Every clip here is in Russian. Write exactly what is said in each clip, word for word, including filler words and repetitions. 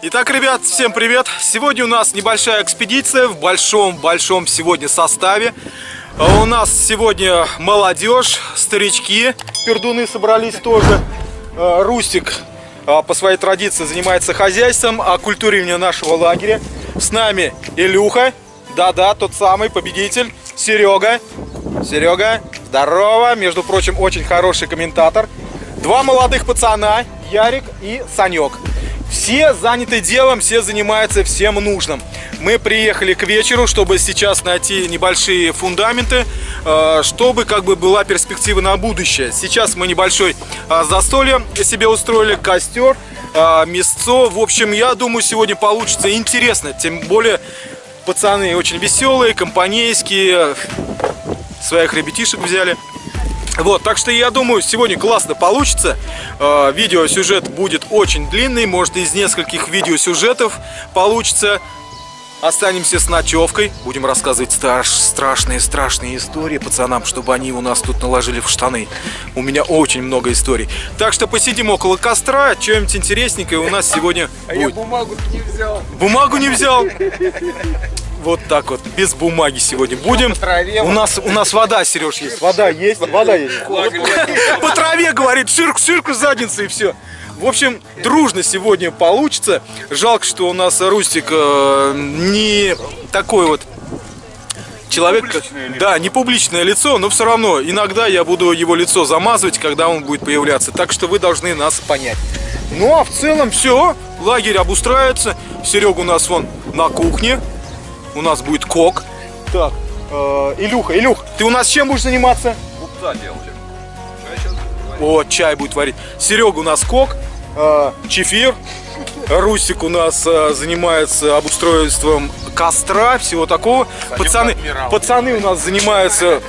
Итак, ребят, всем привет! Сегодня у нас небольшая экспедиция в большом-большом сегодня составе. У нас сегодня молодежь, старички, пердуны собрались тоже. Рустик по своей традиции занимается хозяйством, окультуриванием нашего лагеря. С нами Илюха, да-да, тот самый победитель, Серега. Серега, здорово, между прочим, очень хороший комментатор. Два молодых пацана, Ярик и Санек. Все заняты делом, все занимаются всем нужным. Мы приехали к вечеру, чтобы сейчас найти небольшие фундаменты, чтобы как бы была перспектива на будущее. Сейчас мы небольшой застолье себе устроили, костер, мясцо. В общем, я думаю, сегодня получится интересно. Тем более, пацаны очень веселые, компанейские, своих ребятишек взяли. Вот, так что я думаю, сегодня классно получится. Видеосюжет будет очень длинный, может, из нескольких видеосюжетов получится. Останемся с ночевкой, будем рассказывать страшные-страшные истории пацанам, чтобы они у нас тут наложили в штаны. У меня очень много историй. Так что посидим около костра, что-нибудь интересненькое у нас сегодня будет. А я бумагу не взял. Бумагу не взял? Вот так вот, без бумаги сегодня будем. У нас, у нас вода, Сереж, есть. Вода есть, вода есть. По траве, говорит, ширк-ширк в задницу и все. В общем, дружно сегодня получится. Жалко, что у нас Рустик не такой вот человек, как, да, не публичное лицо, но все равно иногда я буду его лицо замазывать, когда он будет появляться. Так что вы должны нас понять. Ну а в целом все, лагерь обустраивается. Серега у нас вон на кухне. У нас будет кок. Так, э, Илюха, Илюх, ты у нас чем будешь заниматься? Губца делаем. О, чай будет варить. Серега у нас кок, э, чефир. Рустик у нас э, занимается обустройством костра, всего такого. Пацаны, пацаны у нас занимаются,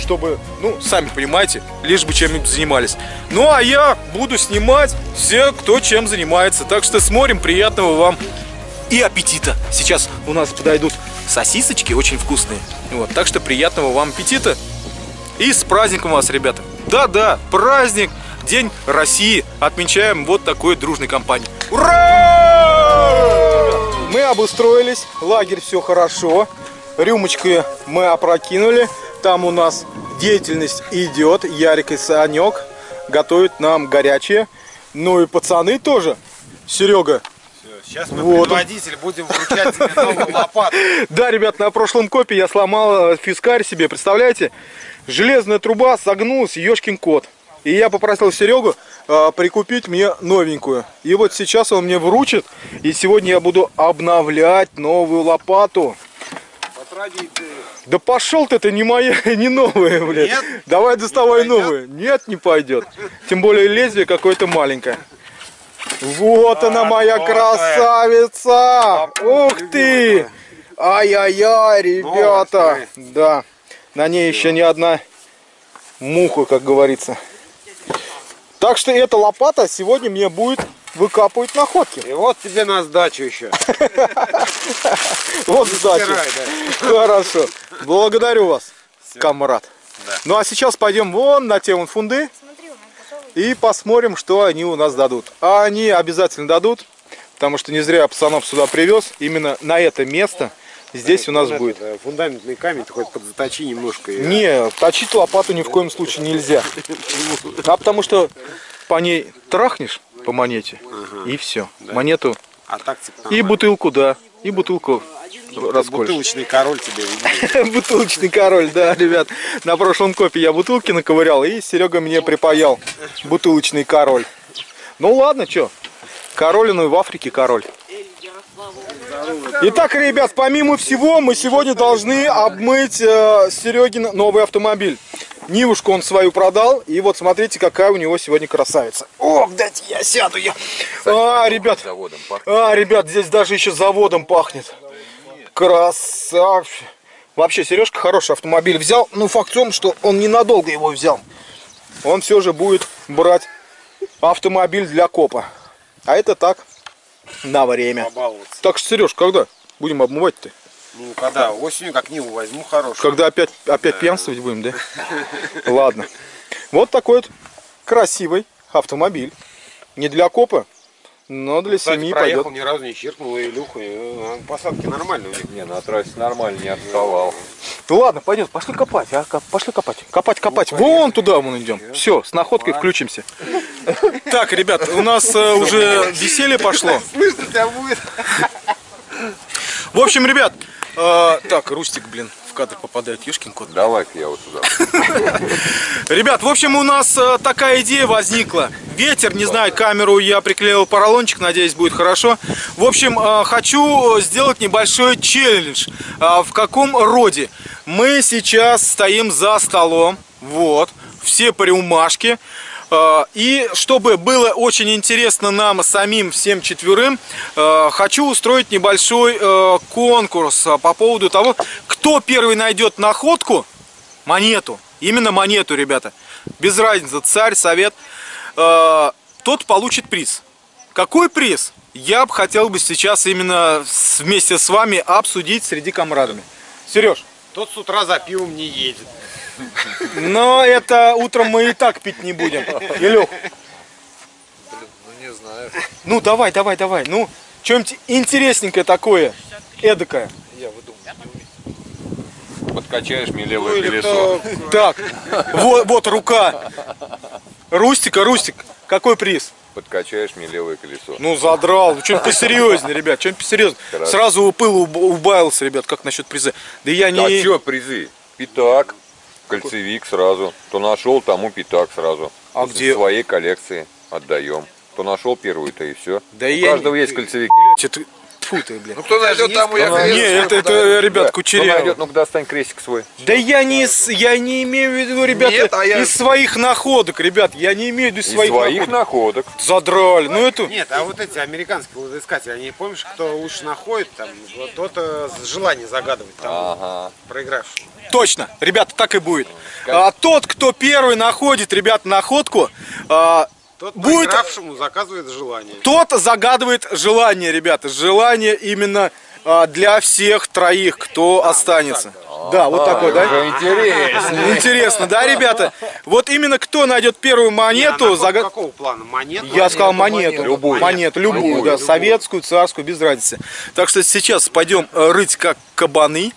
чтобы, ну, сами понимаете, лишь бы чем-нибудь занимались. Ну, а я буду снимать все, кто чем занимается. Так что смотрим, приятного вам и аппетита. Сейчас у нас подойдут сосисочки, очень вкусные. Вот, так что приятного вам аппетита. И с праздником вас, ребята. Да-да, праздник, День России. Отмечаем вот такой дружной компанией. Ура! Мы обустроились, лагерь все хорошо. Рюмочки мы опрокинули. Там у нас деятельность идет. Ярик и Санек готовят нам горячее. Ну и пацаны тоже. Серега. Сейчас мы, вот, предводитель, будем вручать тебе новую лопату. Да, ребят, на прошлом копе я сломал фискарь себе, представляете? Железная труба согнулась, ёшкин кот. И я попросил Серегу э, прикупить мне новенькую. И вот сейчас он мне вручит, и сегодня я буду обновлять новую лопату. По традиции. Да пошел ты, это не моя, не новая, блядь. Нет? Давай доставай не новую. Нет, не пойдет. Тем более лезвие какое-то маленькое. Вот а, она моя вот красавица! Ух ты! Ай-яй-яй, ребята! Новый, да, на ней еще ни одна муха, как говорится. Так что эта лопата сегодня мне будет выкапывать находки. И вот тебе на сдачу еще. Вот сдачу. Хорошо. Благодарю вас, камрад. Ну а сейчас пойдем вон на те фунды. И посмотрим, что они у нас дадут. А они обязательно дадут, потому что не зря пацанов сюда привез. Именно на это место здесь да, у нас это, будет. Да, фундаментный камень, ты хоть подзаточи немножко. И... Не, точить лопату ни в коем случае нельзя. А потому что по ней трахнешь, по монете, и все. Монету и бутылку, да, и бутылку. Раскольчик. Бутылочный король тебе. Бутылочный король, да, ребят. На прошлом копе я бутылки наковырял, и Серега мне припаял бутылочный король. Ну ладно, что? Король, ну и в Африке король. Итак, ребят, помимо всего, мы сегодня должны обмыть э, Серегин новый автомобиль. Нивушку он свою продал, и вот смотрите, какая у него сегодня красавица. Ох, дайте я сяду. Я... А, ребят, а, ребят, здесь даже еще заводом пахнет. Красавчик. Вообще, Сережка хороший автомобиль взял. Но факт в том, что он ненадолго его взял. Он все же будет брать автомобиль для копа. А это так, на время. Так что, Сереж, когда будем обмывать-то? Ну, когда осенью, как Ниву возьму хорошую. Когда опять, опять да. пьянствовать будем, да? Ладно. Вот такой вот красивый автомобиль. Не для копа, Но для ну, кстати, семьи проехал, пойдет. Ни разу не чиркнул Илюха. Посадки нормальные у них. Не, на трассе нормально, не отставал. Ну ладно, пойдем, пошли копать, а? Пошли копать. Копать, копать. Ну, вон туда мы идем. Все, с находкой включимся. Так, ребят, у нас уже веселье пошло. Слышно тебя будет. В общем, ребят, так, Рустик, блин, в кадр попадает, ёшкин кот. Давай-ка я вот сюда. Ребят, в общем, у нас такая идея возникла. Ветер, не знаю, камеру я приклеил поролончик, надеюсь, будет хорошо. В общем, хочу сделать небольшой челлендж. В каком роде? Мы сейчас стоим за столом, вот, все по рюмашке. И чтобы было очень интересно нам самим, всем четверым, хочу устроить небольшой конкурс по поводу того, кто первый найдет находку, монету, именно монету, ребята, без разницы, царь, совет, тот получит приз. Какой приз? Я бы хотел бы сейчас именно вместе с вами обсудить среди камрадами. Сереж, тот с утра за пивом не едет. Но это утром мы и так пить не будем. Илюх. Ну не знаю. Ну давай, давай, давай. Ну, что-нибудь интересненькое такое, эдакое. Я выдумываю. Подкачаешь мне левое колесо. Так, вот, вот рука. Рустика, Рустик, какой приз? Подкачаешь мне левое колесо. Ну задрал, ну что-нибудь посерьезнее, ребят, что-нибудь посерьезнее. Хорошо. Сразу пыл убавился, ребят, как насчет приза. Да я не... А что призы? Пятак. Кольцевик сразу. Кто нашел, тому пятак сразу. А из где? Своей коллекции отдаем. Кто нашел первую-то и все. Да у каждого не... есть кольцевик. Фу ты, блядь. Ну кто найдет, тому я коллекцию. Нет, это, это ребят, да. Кучерял. Ну-ка достань крестик свой. Да я не, я не имею в виду, ребят, нет, а я... из своих находок, ребят. Я не имею в виду из своих, своих находок. находок. Задрали. Ну, это... Нет, а вот эти американские лодоискатели, они, помнишь, кто лучше находит, там, вот тот желание загадывать, там, ага. Проигравший. Точно, ребята, так и будет. А, тот, кто первый находит, ребят, находку, а, тот будет... проигравшему заказывает желание. Тот загадывает желание, ребята. Желание именно а, для всех троих, кто а, останется. Вот так, да, да а, вот такой, да? Интересно. Интересно, да, ребята? Вот именно кто найдет первую монету... Загад... Какого плана? Монету? Я сказал монету. Любую. Монету, любую, любую да. Любую. Советскую, царскую, без разницы. Так что сейчас пойдем рыть как кабаны.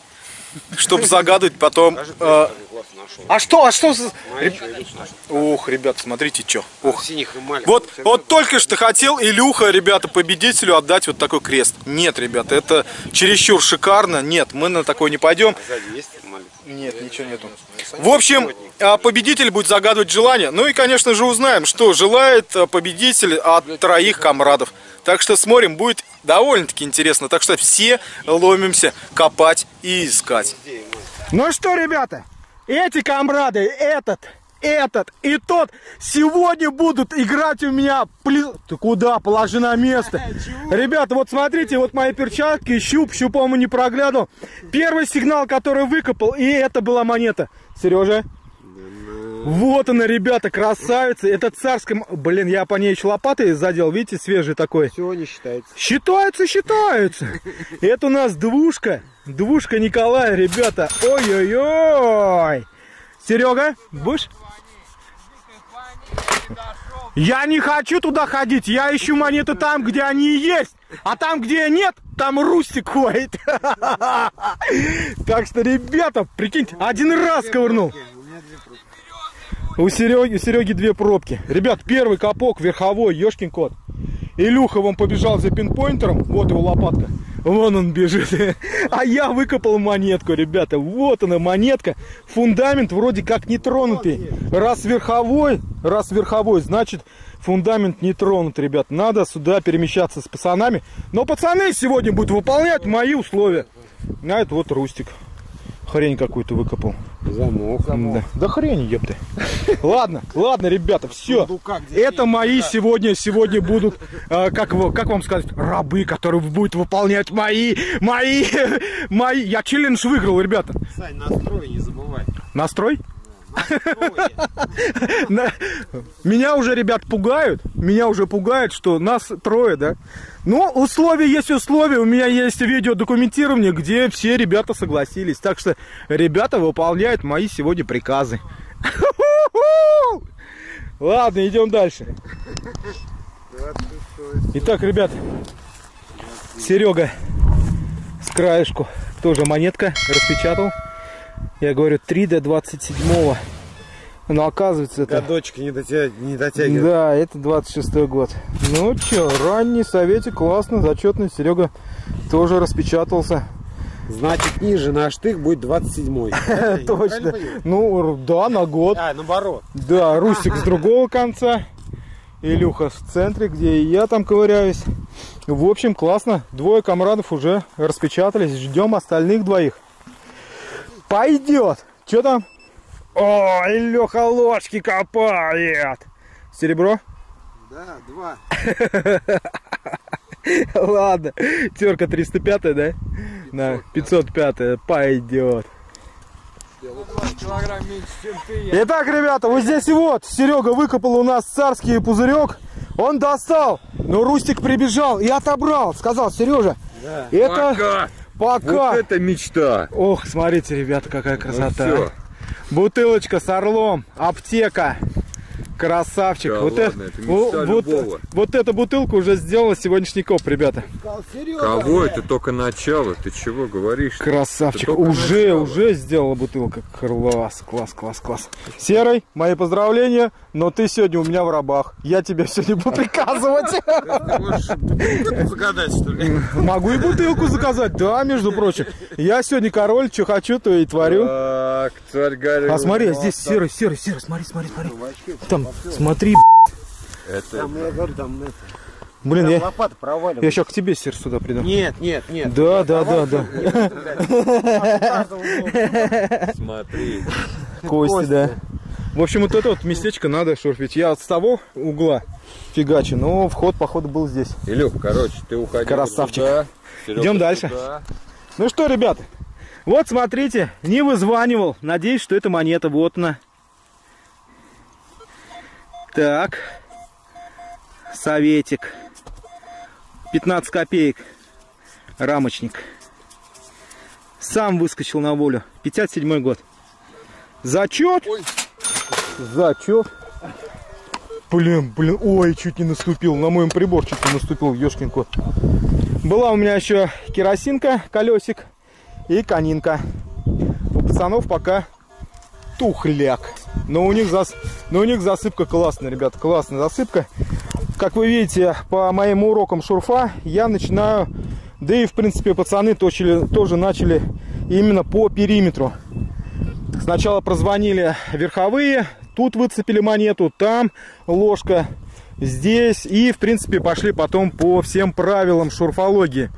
Чтобы загадывать потом. Даже, а, а что, а что? Реб... Ох, ребята, смотрите, что. Ох. Вот, вот только что хотел Илюха, ребята, победителю отдать вот такой крест. Нет, ребята, это чересчур шикарно. Нет, мы на такой не пойдем. Нет, ничего нету. В общем, победитель будет загадывать желание. Ну и, конечно же, узнаем, что желает победитель от троих камрадов. Так что смотрим, будет довольно-таки интересно. Так что все ломимся копать и искать. Ну что, ребята, эти камрады, этот, этот и тот сегодня будут играть у меня... Ты куда? Положи на место. Ребята, вот смотрите, вот мои перчатки, щуп, щупом и не проглядывал. Первый сигнал, который выкопал, и это была монета. Сережа? Вот она, ребята, красавица. Это царская... Блин, я по ней еще лопатой задел. Видите, свежий такой. Все не считается. Считается, считается. Это у нас двушка. Двушка Николая, ребята. Ой-ой-ой. Серега, будешь? Я не хочу туда ходить. Я ищу монеты там, где они есть. А там, где нет, там Рустик ходит. Так что, ребята, прикиньте, один раз ковырнул. У Сереги, у Сереги две пробки. Ребят, первый копок верховой, ёшкин кот. Илюха вон побежал за пинпоинтером. Вот его лопатка. Вон он бежит. А я выкопал монетку, ребята. Вот она, монетка. Фундамент вроде как не тронутый. Раз верховой, раз верховой, значит фундамент не тронут, ребят. Надо сюда перемещаться с пацанами. Но пацаны сегодня будут выполнять мои условия. А это вот Рустик. Хрень какую-то выкопал. Замок. Замок. Да. Да хрень, ёпты. Ладно, ладно, ребята, все. Это мои сегодня, сегодня будут, э, как, как вам сказать, рабы, которые будут выполнять мои, мои, мои. Я челлендж выиграл, ребята. Сань, настрой не забывай. Настрой? Меня уже, ребят, пугают. Меня уже пугают, что нас трое, да? Ну, условия есть условия. У меня есть видео документирование, где все ребята согласились. Так что ребята выполняют мои сегодня приказы. Ладно, идем дальше. Итак, ребят, Серега с краешку тоже монетка распечатал. Я говорю, три до двадцать седьмого. Но оказывается, это... Годочки не дотягивают. Да, это двадцать шестой год. Ну че, ранний советик, классно, зачетный. Серега тоже распечатался. Значит, ниже на штык будет двадцать седьмой. Точно. Ну, да, на год. А, наоборот. Да, Рустик с другого конца. Илюха в центре, где и я там ковыряюсь. В общем, классно. Двое комрадов уже распечатались. Ждем остальных двоих. Пойдет. Че там? О, Илюха ложки копает. Серебро? Да, два. Ладно. Терка триста пятая, да? Да, пятьсот пятая, пойдет. Итак, ребята, вот здесь и вот Серега выкопал у нас царский пузырек. Он достал, но Рустик прибежал и отобрал. Сказал, Сережа, да. Это пока. Пока. Вот это мечта. Ох, смотрите, ребята, какая красота. Ну, бутылочка с орлом, аптека. Красавчик. Да, вот, ладно, это, это вот, вот эта бутылка уже сделала сегодняшний коп, ребята. Кого? Это только начало. Ты чего говоришь? Красавчик. Уже, начало. Уже сделала бутылка. Класс, класс, класс, класс. Серый, мои поздравления, но ты сегодня у меня в рабах. Я тебе все не буду приказывать. Могу и бутылку заказать. Да, между прочим. Я сегодня король, что хочу, то и творю. А смотри, здесь серый, серый, серый. Смотри, смотри, смотри. Там, смотри, это... Там, я говорю, там, это... Блин, там я... лопата проваливается. Я сейчас к тебе, Сер, сюда приду. Нет, нет, нет. Да, да, да, да. Смотри. Кости, да. В общем, вот это вот местечко надо шурфить. Я с того угла фигачу, но вход, походу, был здесь. Илюх, короче, ты уходи. Красавчик. Идем дальше. Ну что, ребят, вот смотрите, не вызванивал. Надеюсь, что это монета. Вот она. Так, советик, пятнадцать копеек, рамочник, сам выскочил на волю, пятьдесят седьмой год, зачет, ой. Зачет, блин, блин, ой, чуть не наступил, на моем прибор чуть не наступил, ёшкин кот. Была у меня еще керосинка, колесик и конинка, у пацанов пока тухляк. Но у них зас... но у них засыпка классная, ребят, классная засыпка. Как вы видите, по моим урокам шурфа я начинаю, да и в принципе пацаны точили, тоже начали именно по периметру. Сначала прозвонили верховые, тут выцепили монету, там ложка, здесь. И в принципе пошли потом по всем правилам шурфологии.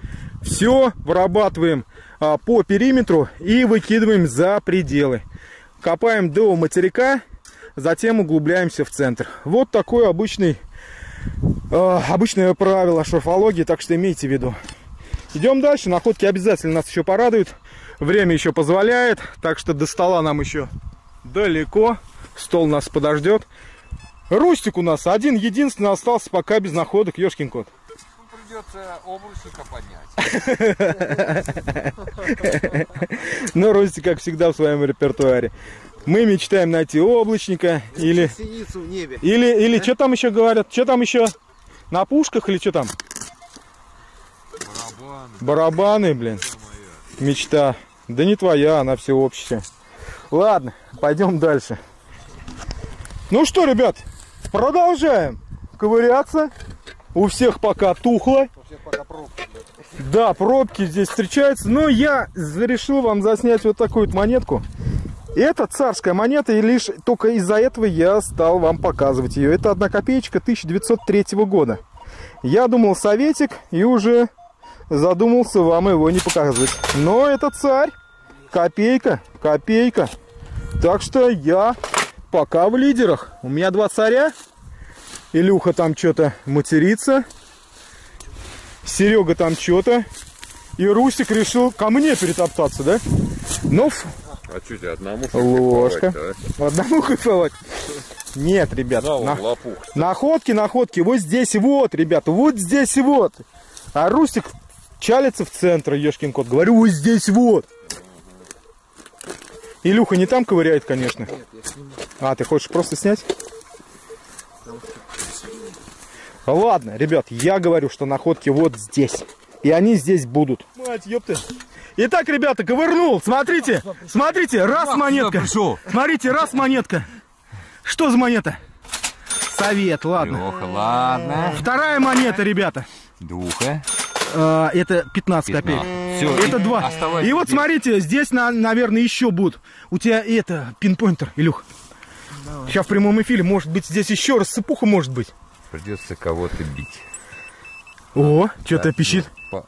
Все вырабатываем а, по периметру и выкидываем за пределы. Копаем до материка, затем углубляемся в центр. Вот такое обычный, э, обычное правило шурфологии, так что имейте в виду. Идем дальше, находки обязательно нас еще порадуют. Время еще позволяет, так что до стола нам еще далеко. Стол нас подождет. Рустик у нас один-единственный остался пока без находок, ёшкин кот. Придется обручника поднять. Но Рустик, как всегда, в своем репертуаре. Мы мечтаем найти облачника или синицу в небе. Или, или что там еще говорят? Что там еще? На пушках или что там? Барабаны. Барабаны, блин. Мечта. Да не твоя, она всеобщая. Ладно, пойдем дальше. Ну что, ребят, продолжаем ковыряться. У всех пока тухло. У всех пока пробки. Да, пробки здесь встречаются. Но я решил вам заснять вот такую вот монетку. Это царская монета, и лишь только из-за этого я стал вам показывать ее. Это одна копеечка тысяча девятьсот третьего года. Я думал советик и уже задумался вам его не показывать. Но это царь. Копейка, копейка. Так что я пока в лидерах. У меня два царя. Илюха там что-то матерится. Серега там что-то. И Русик решил ко мне перетоптаться, да? Ну, а чуть одному ложка. Да? Одному кайфовать. Нет, ребят. Да, на... лопух, находки, находки. Вот здесь и вот, ребята. Вот здесь и вот. А Русик чалится в центр, ёшкин кот. Говорю, вот здесь вот. Илюха не там ковыряет, конечно. А, ты хочешь просто снять? Ладно, ребят, я говорю, что находки вот здесь. И они здесь будут. Мать, ёпты. Итак, ребята, ковырнул. Смотрите, смотрите, раз монетка. Смотрите, раз монетка. Что за монета? Совет, ладно. Лёха, ладно. Вторая монета, ребята. Духа. Это пятнадцать копеек. Все, это два. И вот здесь. Смотрите, здесь, наверное, еще будут. У тебя это пинпоинтер, Илюх. Давай. Сейчас в прямом эфире, может быть, здесь еще раз сыпуха может быть. Придется кого-то бить. О, что-то пищит. Вот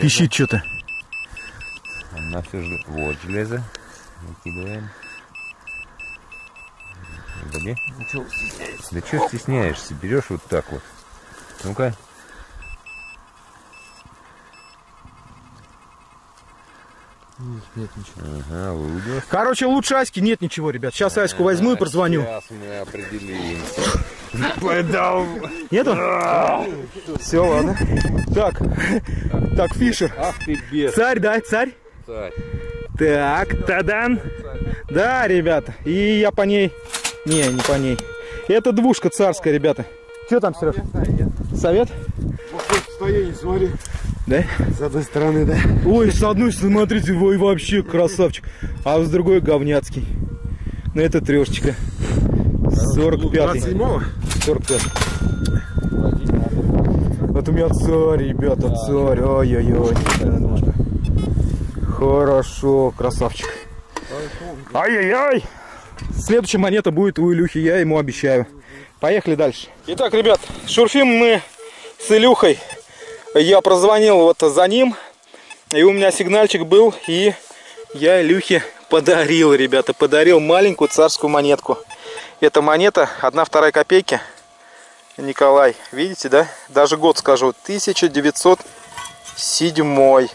пищит что-то. Же... Вот железо. Накидываем. Где? Да что стесняешься? Берешь вот так вот. Ну-ка. Нет, нет ничего. Ага, выйдет. Короче, лучше Аськи нет ничего, ребят. Сейчас Аську возьму а, и прозвоню. Сейчас мы определимся. Нету? Все, ладно. Так, так, Фишер. Ах ты бес. Царь, да, царь? Царь. Так, тадан. Да, ребята, и я по ней. Не, не по ней. Это двушка царская, ребята. Что там, Сереж? Совет? Совет? Да? С одной стороны, да. Ой, с одной, смотрите, ой, вообще красавчик. А с другой говняцкий. Ну это трешечка. сорок пятый. сорок пятый. Вот у меня царь, ребята, царь. Ой-ой-ой. Хорошо, красавчик. Ай-яй-яй. Следующая монета будет у Илюхи, я ему обещаю. Поехали дальше. Итак, ребят, шурфим мы с Илюхой. Я прозвонил вот за ним, и у меня сигнальчик был, и я Илюхе подарил, ребята, подарил маленькую царскую монетку. Эта монета одна вторая копейки, Николай, видите, да? Даже год скажу, тысяча девятьсот седьмой,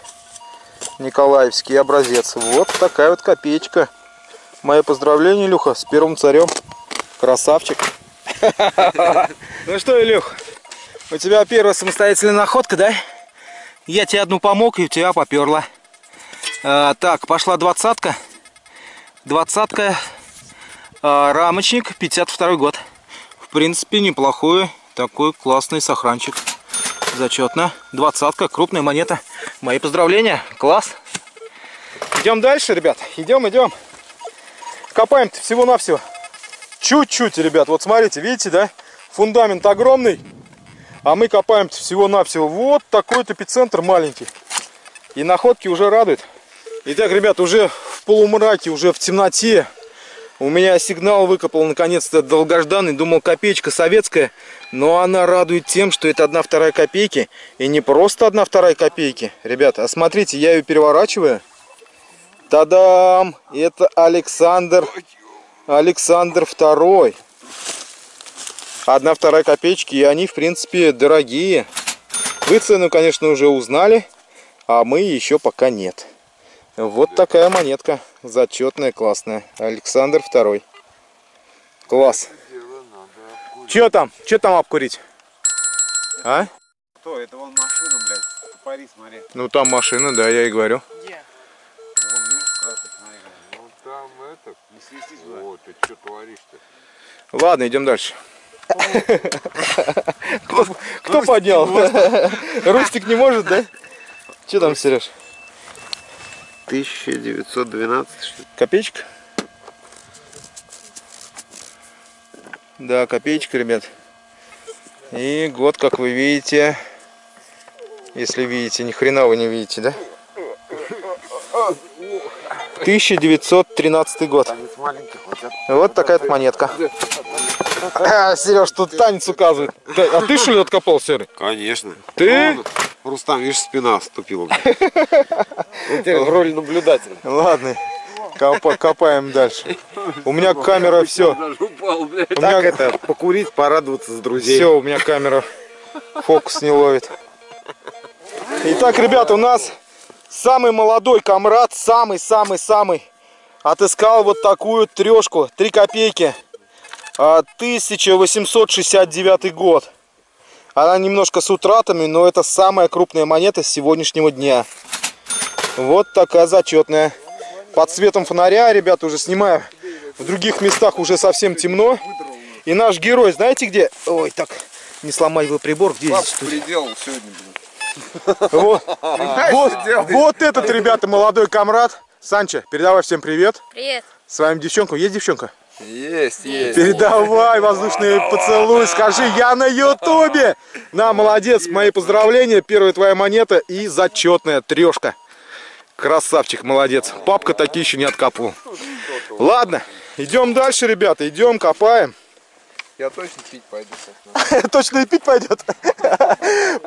николаевский образец. Вот такая вот копеечка. Мое поздравление, Илюха, с первым царем. Красавчик. Ну что, Илюх? У тебя первая самостоятельная находка, да? Я тебе одну помог, и у тебя попёрла. А, так, пошла двадцатка. Двадцатка. А, рамочник, пятьдесят второй год. В принципе, неплохой. Такой классный сохранчик. Зачетно. Двадцатка, крупная монета. Мои поздравления. Класс. Идем дальше, ребят. Идем, идем. Копаем-то всего-навсего. Чуть-чуть, ребят. Вот смотрите, видите, да? Фундамент огромный. А мы копаем всего-навсего вот такой-то эпицентр маленький. И находки уже радуют. Итак, ребят, уже в полумраке, уже в темноте. У меня сигнал выкопал, наконец-то, долгожданный. Думал, копеечка советская. Но она радует тем, что это одна вторая копейки. И не просто одна вторая копейки. Ребята, а смотрите, я ее переворачиваю. Та-дам! Это Александр, Александр второй. Одна вторая копеечки, и они, в принципе, дорогие. Вы цену, конечно, уже узнали, а мы еще пока нет. Вот такая монетка. Зачетная, классная. Александр второй. Класс. Че там? Че там обкурить? А? Кто? Это вон машина, блядь. Пари, смотри. Ну там машина, да, я и говорю. Где? Вон, видишь, красный, смотри. Вон там это. Не свистись, да? Вот, ты что творишь-то? Ладно, идем дальше. Кто, кто поднял? Рустик не может, да? Че там, Сереж? тысяча девятьсот двенадцать, что ли? Копеечка? Да, копеечка, ребят. И год, как вы видите. Если видите, ни хрена вы не видите, да? тысяча девятьсот тринадцатый год. Вот такая монетка. А, Сереж, тут танец указывает. А ты что ли откопал, Серый? Конечно. Ты? Рустам, видишь, спина вступила. В роли наблюдателя. Ладно, копаем дальше. У меня камера, все. Так это, покурить, порадоваться с друзьями. Все, у меня камера фокус не ловит. Итак, ребята, у нас самый молодой камрад, самый-самый-самый, отыскал вот такую трешку, три копейки. тысяча восемьсот шестьдесят девятый год. Она немножко с утратами, но это самая крупная монета с сегодняшнего дня. Вот такая зачетная. Под светом фонаря, ребят, уже снимаю. В других местах уже совсем темно. И наш герой, знаете где? Ой, так, не сломай его прибор в десять штук. Приделал сегодня, блин. Вот, вот, вот этот, ребята, молодой камрад. Санчо, передавай всем привет. Привет. С вами девчонка. Есть девчонка? Есть, есть. Передавай воздушный поцелуй, скажи, я на ютубе. На, молодец, мои поздравления. Первая твоя монета и зачетная трешка. Красавчик, молодец. Папка такие еще не откапывал. Ладно, идем дальше, ребята, идем, копаем. Я точно пить пойду. Точно и пить пойдет?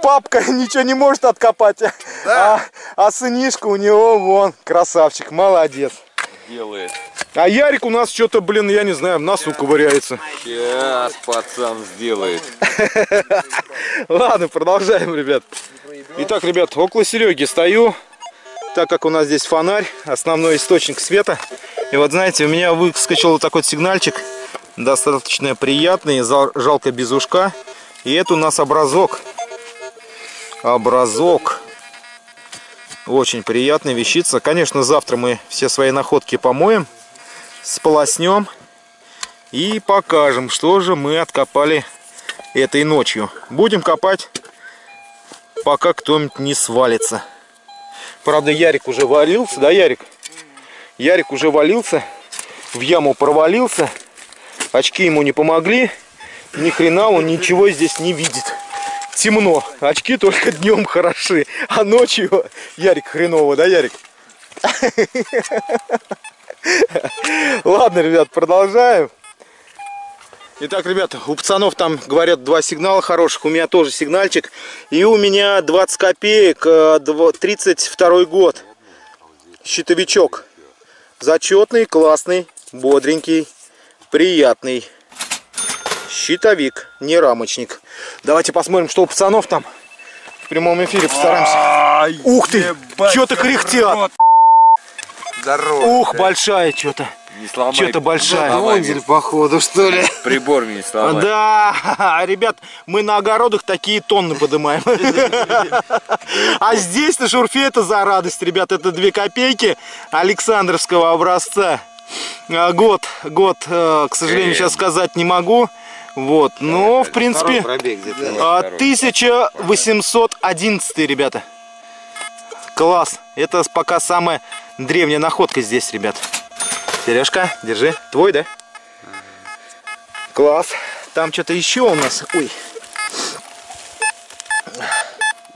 Папка ничего не может откопать. А сынишка у него вон, красавчик, молодец. Делает. А Ярик у нас что-то, блин, я не знаю, в носу ковыряется. Сейчас пацан сделает. Ладно, продолжаем, ребят. Итак, ребят, около Сереги стою, так как у нас здесь фонарь, основной источник света. И вот, знаете, у меня выскочил вот такой сигнальчик, достаточно приятный, жалко без ушка. И это у нас образок. Образок. Очень приятная вещица. Конечно, завтра мы все свои находки помоем, сполоснем и покажем, что же мы откопали этой ночью. Будем копать, пока кто-нибудь не свалится. Правда, Ярик уже валился, да, Ярик? Ярик уже валился, в яму провалился, очки ему не помогли, ни хрена он ничего здесь не видит. Темно, очки только днем хороши, а ночью... Ярик хреново, да, Ярик? Ладно, ребят, продолжаем. Итак, ребята, у пацанов там, говорят, два сигнала хороших. У меня тоже сигнальчик. И у меня двадцать копеек, тридцать второй год. Щитовичок. Зачетный, классный, бодренький, приятный. Щитовик, не рамочник. Давайте посмотрим, что у пацанов там. В прямом эфире постараемся. Ух ты, что-то кряхтят. Здорово, ух, да. Большая что-то. Что-то большая. Вандель, походу, что ли. Прибор не сломай. Да, ребят, мы на огородах такие тонны поднимаем. А здесь на шурфе это за радость, ребят. Это две копейки Александровского образца. Год, год, к сожалению, сейчас сказать не могу. Вот, но, в принципе, тысяча восемьсот одиннадцатый, ребята. Класс. Это пока самая древняя находка здесь, ребят. Сережка, держи. Твой, да? Класс. Там что-то еще у нас. Ой.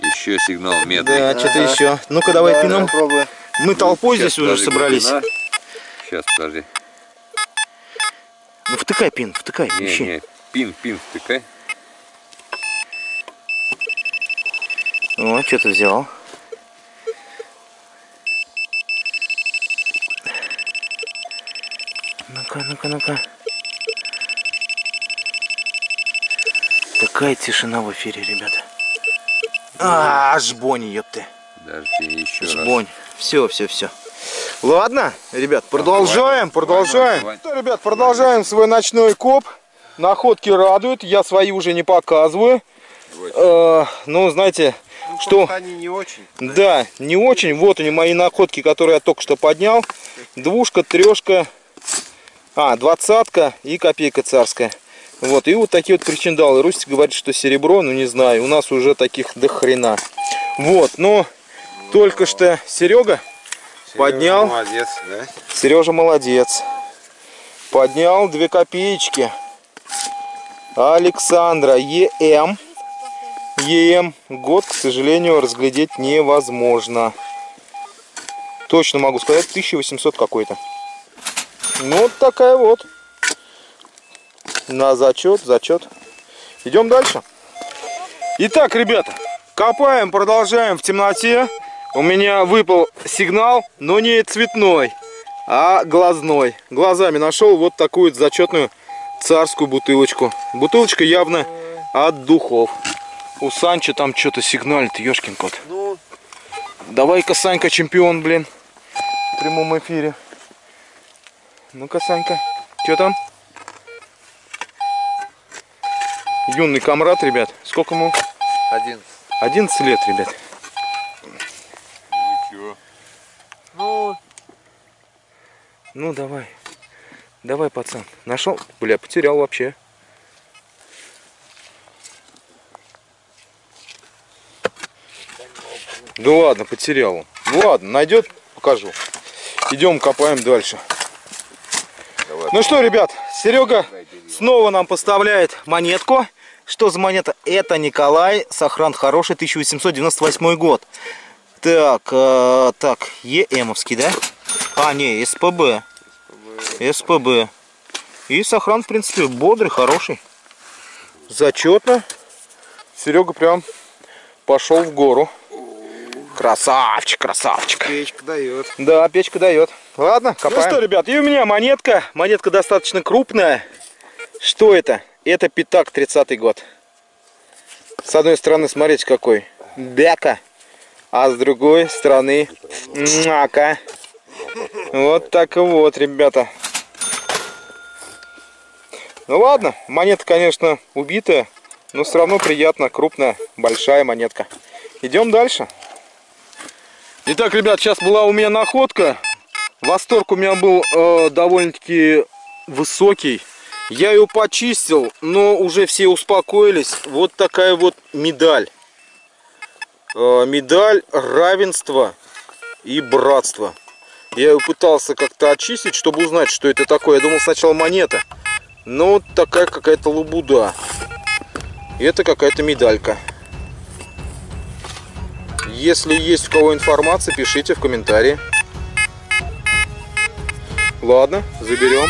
Еще сигнал медный. Да, что-то а -а -а. еще. Ну-ка, давай да, пинем. Да, мы толпой сейчас, здесь уже собрались. Пина. Сейчас, подожди. Ну, втыкай пин, втыкай. Не, не. Пин, пин, втыкай. Вот, что-то взял. Ну-ка, ну-ка, ну-ка. Такая тишина в эфире, ребята. А, жбонь, ёпты. Подожди, еще раз. Жбонь. Все, все, все. Ладно, ребят, продолжаем, продолжаем. Что, ребят, продолжаем свой ночной коп. Находки радуют, я свои уже не показываю. Э, ну, знаете, ну, что... Они не очень. Да, не очень. Вот они мои находки, которые я только что поднял. Двушка, трешка... А, двадцатка и копейка царская. Вот, и вот такие вот причиндалы. Рустик говорит, что серебро, ну не знаю, у нас уже таких до хрена. Вот, но ну, только что Серега, Сережа поднял. Молодец, да? Сережа молодец. Поднял две копеечки. Александра ЕМ. ЕМ год, к сожалению, разглядеть невозможно. Точно могу сказать, тысяча восемьсот какой-то. Ну, вот такая вот. На зачет, зачет. Идем дальше. Итак, ребята, копаем, продолжаем в темноте. У меня выпал сигнал, но не цветной, а глазной. Глазами нашел вот такую вот зачетную царскую бутылочку. Бутылочка явно от духов. У Санчо там что-то сигналит, ёшкин кот. Давай, Касанька, чемпион, блин. В прямом эфире. Ну-ка, Санька, что там? Юный камрад, ребят. Сколько ему? одиннадцать. одиннадцать лет, ребят. Ничего. Ну, ну давай. Давай, пацан. Нашел? Бля, потерял вообще. Да ладно, потерял он. Ну ладно, найдет, покажу. Идем, копаем дальше. Давай. Ну что, ребят, Серега снова нам поставляет монетку. Что за монета? Это Николай, сохран хороший, тысяча восемьсот девяносто восьмой год. Так, э, так, ЕМовский, да? А, не, СПБ. СПБ. И сохран, в принципе, бодрый, хороший. Зачетно. Серега прям пошел в гору. Красавчик, красавчик. Печка дает. Да, печка дает. Ладно, копаем. Ну что, ребят, и у меня монетка. Монетка достаточно крупная. Что это? Это пятак, тридцатый год. С одной стороны, смотрите, какой. Бяка. А с другой стороны, мака. Вот так вот, ребята. Ну ладно, монета, конечно, убитая, но все равно приятно, крупная, большая монетка. Идем дальше. Итак, ребят, сейчас была у меня находка. Восторг у меня был э, довольно-таки высокий. Я ее почистил, но уже все успокоились. Вот такая вот медаль. Э, медаль равенства и братства. Я ее пытался как-то очистить, чтобы узнать, что это такое. Я думал сначала монета. Но вот такая какая-то лабуда. Это какая-то медалька. Если есть у кого информация, пишите в комментарии. Ладно, заберем.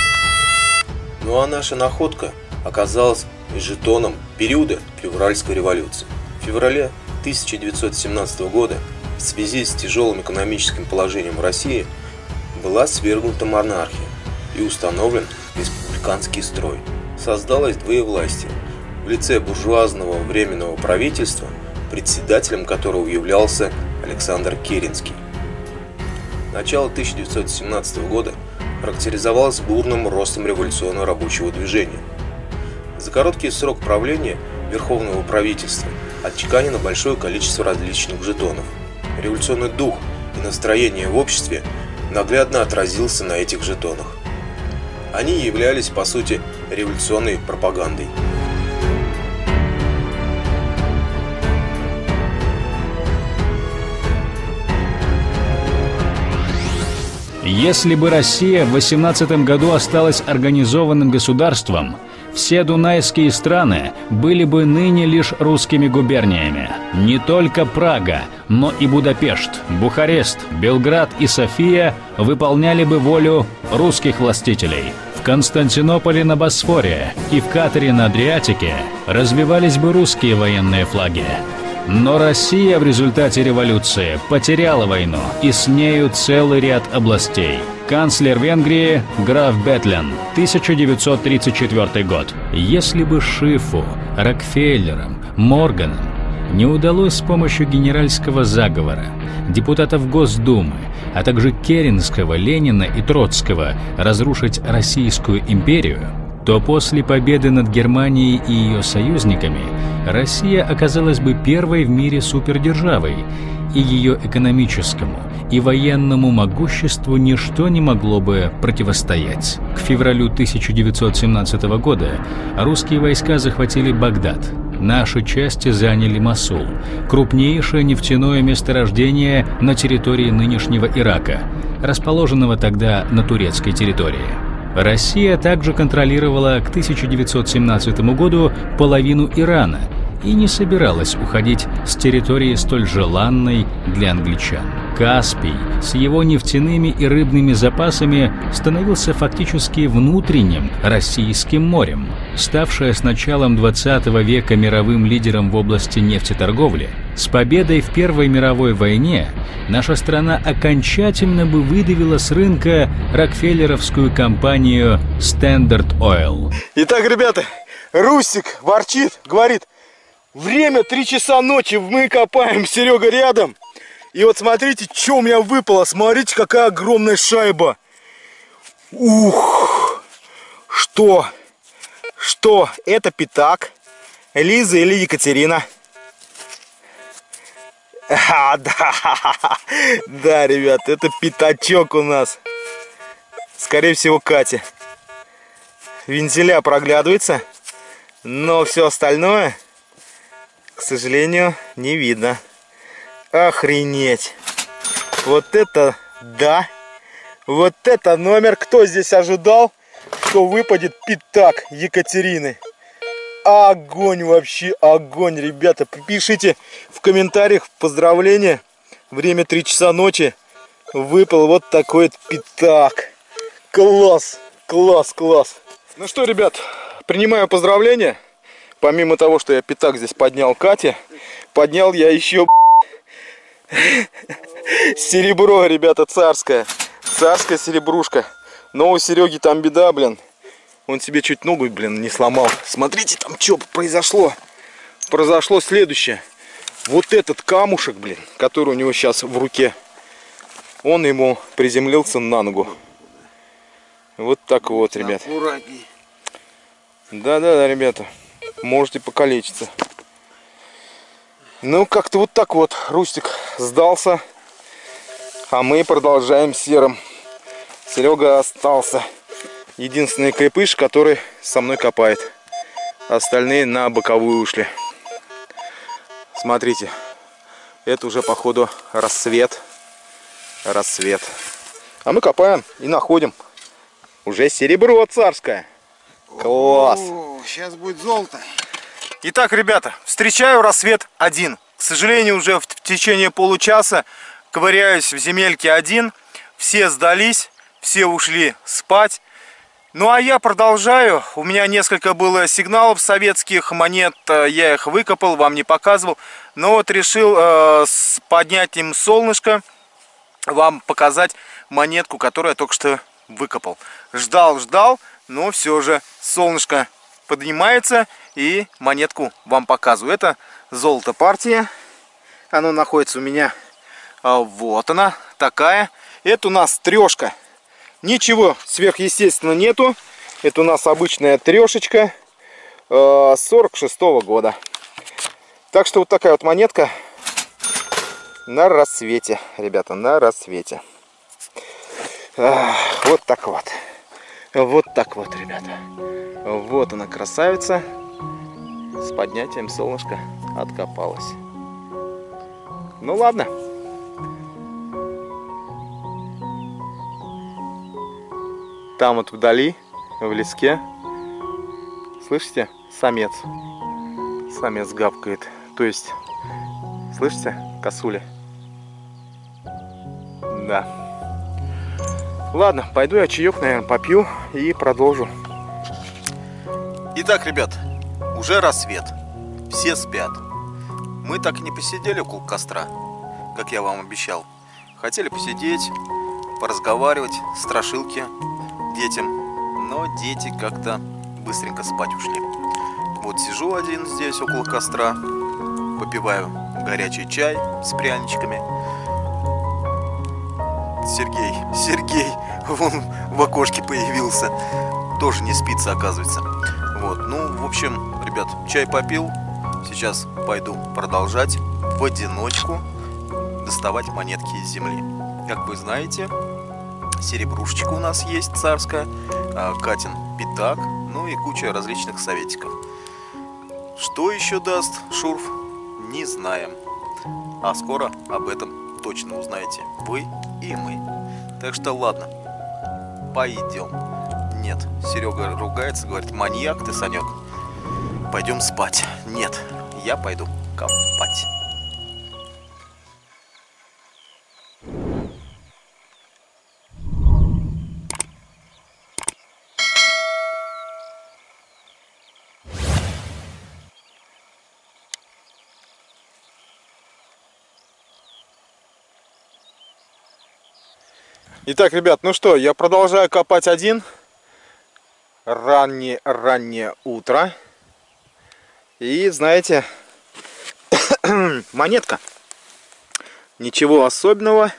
Ну а наша находка оказалась жетоном периода февральской революции. В феврале тысяча девятьсот семнадцатого года в связи с тяжелым экономическим положением России была свергнута монархия и установлен республиканский строй. Создалось двоевластие в лице буржуазного временного правительства, председателем которого являлся Александр Керенский. Начало тысяча девятьсот семнадцатого года характеризовалось бурным ростом революционного рабочего движения. За короткий срок правления Верховного правительства отчеканено большое количество различных жетонов. Революционный дух и настроение в обществе наглядно отразился на этих жетонах. Они являлись, по сути, революционной пропагандой. Если бы Россия в две тысячи восемнадцатом году осталась организованным государством, все дунайские страны были бы ныне лишь русскими губерниями. Не только Прага, но и Будапешт, Бухарест, Белград и София выполняли бы волю русских властителей. В Константинополе на Босфоре и в Катаре на Адриатике развивались бы русские военные флаги. Но Россия в результате революции потеряла войну, и с нею целый ряд областей. Канцлер Венгрии граф Бетлен, тысяча девятьсот тридцать четвёртый год. Если бы Шифу, Рокфеллерам, Морганом не удалось с помощью генеральского заговора, депутатов Госдумы, а также Керенского, Ленина и Троцкого разрушить Российскую империю, то после победы над Германией и ее союзниками Россия оказалась бы первой в мире супердержавой, и ее экономическому и военному могуществу ничто не могло бы противостоять. К февралю тысяча девятьсот семнадцатого года русские войска захватили Багдад, наши части заняли Мосул, крупнейшее нефтяное месторождение на территории нынешнего Ирака, расположенного тогда на турецкой территории. Россия также контролировала к тысяча девятьсот семнадцатому году половину Ирана и не собиралась уходить с территории, столь желанной для англичан. Каспий с его нефтяными и рыбными запасами становился фактически внутренним Российским морем. Ставшая с началом двадцатого века мировым лидером в области нефтеторговли, с победой в Первой мировой войне наша страна окончательно бы выдавила с рынка рокфеллеровскую компанию Standard Oil. Итак, ребята, Рустик ворчит, говорит: время три часа ночи, мы копаем, Серега рядом. И вот смотрите, что у меня выпало. Смотрите, какая огромная шайба. Ух! Что? Что? Это пятак. Лиза или Екатерина? А, да. Да, ребят, это пятачок у нас. Скорее всего, Катя. Вензеля проглядывается. Но все остальное, к сожалению, не видно. Охренеть. Вот это да. Вот это номер. Кто здесь ожидал, что выпадет пятак Екатерины? Огонь вообще, огонь, ребята. Пишите в комментариях поздравления. Время три часа ночи. Выпал вот такой вот пятак. Класс, класс, класс. Ну что, ребят, принимаю поздравления. Помимо того, что я пятак здесь поднял Кате, поднял я еще серебро, ребята, царское. Царская серебрушка. Но у Сереги там беда, блин. Он себе чуть ногу, блин, не сломал. Смотрите, там что произошло. Произошло следующее. Вот этот камушек, блин, который у него сейчас в руке, он ему приземлился на ногу. Вот так вот, ребят. Аккуратней. Да-да-да, ребята. Можете покалечиться. Ну, как-то вот так вот Рустик сдался. А мы продолжаем серым. Серега остался. Единственный крепыш, который со мной копает. Остальные на боковую ушли. Смотрите. Это уже, походу, рассвет. Рассвет. А мы копаем и находим. Уже серебро царское. Класс. О, сейчас будет золото. Итак, ребята, встречаю рассвет один. К сожалению, уже в течение получаса ковыряюсь в земельке один, все сдались, все ушли спать. Ну а я продолжаю, у меня несколько было сигналов советских, монет, я их выкопал, вам не показывал. Но вот решил э, с поднятием солнышко вам показать монетку, которую я только что выкопал. Ждал, ждал, но все же солнышко поднимается и монетку вам показываю. Это золото партии, оно находится у меня... Вот она такая. Это у нас трешка. Ничего сверхъестественного нету. Это у нас обычная трешечка сорок шестого года. Так что вот такая вот монетка. На рассвете, ребята, на рассвете. Вот так вот. Вот так вот, ребята. Вот она, красавица. С поднятием солнышка откопалась. Ну ладно. Там вот вдали, в леске, слышите, самец, самец гавкает, то есть, слышите, косули. Да. Ладно, пойду я чаек, наверное, попью и продолжу. Итак, ребят, уже рассвет, все спят. Мы так и не посидели около костра, как я вам обещал. Хотели посидеть, поразговаривать, страшилки детям, но дети как-то быстренько спать ушли. Вот сижу один здесь около костра, попиваю горячий чай с пряничками. Сергей, Сергей, вон в окошке появился, тоже не спится, оказывается. Вот, ну, в общем, ребят, чай попил, сейчас пойду продолжать в одиночку доставать монетки из земли. Как вы знаете, серебрушечка у нас есть царская, Катин пятак, ну и куча различных советиков. Что еще даст шурф, не знаем. А скоро об этом точно узнаете вы и мы. Так что ладно, пойдем. Нет, Серега ругается, говорит, маньяк ты, Санек. Пойдем спать. Нет, я пойду копать. Итак, ребят, ну что, я продолжаю копать один. Раннее-раннее утро. И, знаете, монетка. Ничего особенного.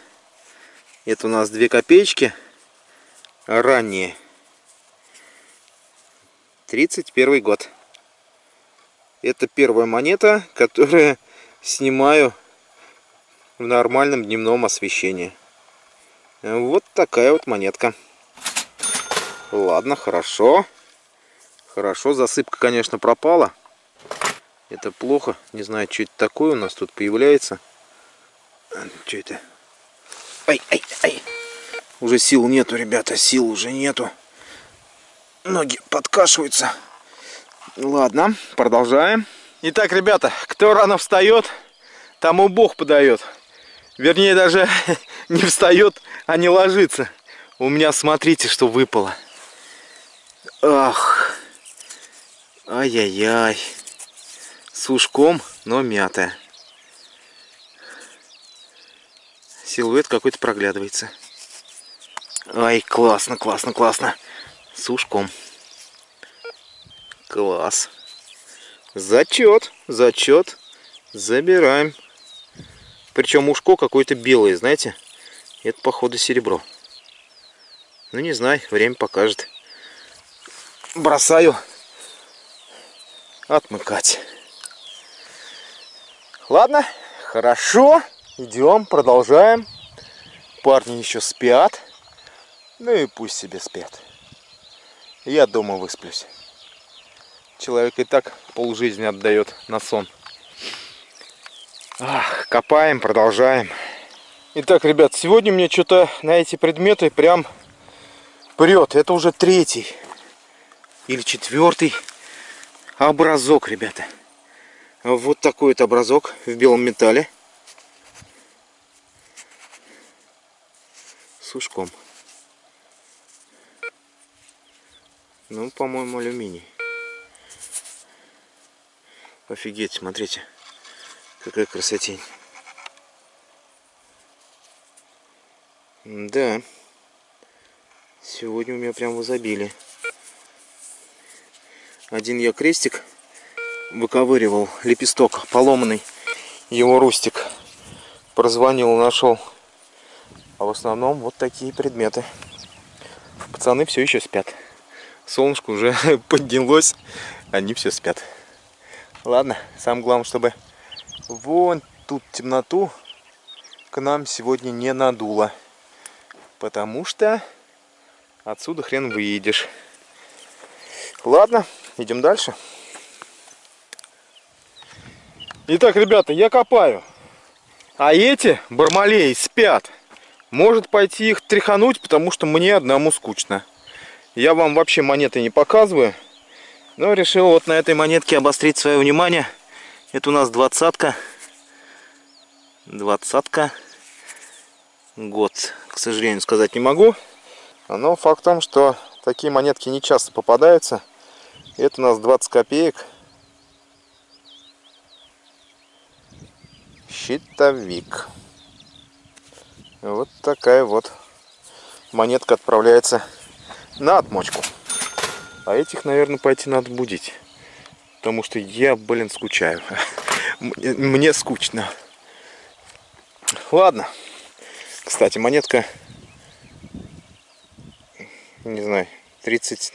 Это у нас две копеечки. Ранние. тридцать первый год. Это первая монета, которую снимаю в нормальном дневном освещении. Вот такая вот монетка. Ладно, хорошо. Хорошо, засыпка, конечно, пропала. Это плохо. Не знаю, что это такое у нас тут появляется. Что это? Ай, ай, ай. Уже сил нету, ребята, сил уже нету. Ноги подкашиваются. Ладно, продолжаем. Итак, ребята, кто рано встает, тому Бог подает. Вернее, даже не встает, а не ложится. У меня, смотрите, что выпало. Ах. Ай-яй-яй. С ушком, но мятая. Силуэт какой-то проглядывается. Ай, классно, классно, классно. С ушком. Класс. Зачет, зачет. Забираем. Причем ушко какое-то белое, знаете. Это, походу, серебро. Ну, не знаю, время покажет. Бросаю. Отмыкать. Ладно, хорошо. Идем, продолжаем. Парни еще спят. Ну и пусть себе спят. Я дома высплюсь. Человек и так полжизни отдает на сон. Ах, копаем, продолжаем. Итак, ребят, сегодня мне что-то на эти предметы прям прет. Это уже третий или четвертый образок, ребята. Вот такой вот образок в белом металле. С ушком. Ну, по-моему, алюминий. Офигеть, смотрите. Какая красотень. Да. Сегодня у меня прям в изобилии. Один я крестик выковыривал, лепесток поломанный. Его Рустик прозвонил, нашел. А в основном вот такие предметы. Пацаны все еще спят. Солнышко уже поднялось. Они все спят. Ладно, самое главное, чтобы вон тут темноту к нам сегодня не надуло. Потому что отсюда хрен выедешь. Ладно, идем дальше. Итак, ребята, я копаю. А эти бармалеи спят. Может пойти их тряхануть, потому что мне одному скучно. Я вам вообще монеты не показываю. Но решил вот на этой монетке обострить свое внимание. Это у нас двадцатка. Двадцатка. Год, к сожалению, сказать не могу. Но факт в том, что такие монетки не часто попадаются. Это у нас двадцать копеек. Щитовик. Вот такая вот монетка отправляется на отмочку. А этих, наверное, пойти надо будить. Потому что я, блин, скучаю. Мне, мне скучно. Ладно. Кстати, монетка, не знаю, тридцать,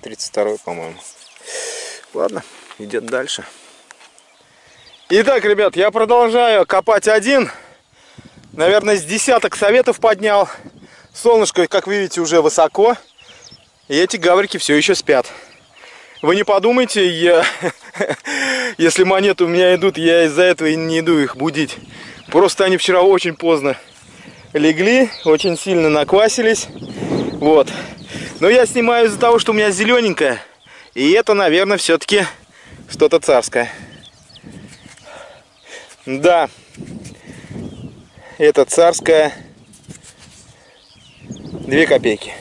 тридцать второй, по-моему. Ладно, идет дальше. Итак, ребят, я продолжаю копать один. Наверное, с десяток советов поднял. Солнышко, как вы видите, уже высоко. И эти гаврики все еще спят. Вы не подумайте, я... если монеты у меня идут, я из-за этого и не иду их будить. Просто они вчера очень поздно легли, очень сильно наквасились. Вот. Но я снимаю из-за того, что у меня зелененькая. И это, наверное, все-таки что-то царское. Да. Это царская. Две копейки.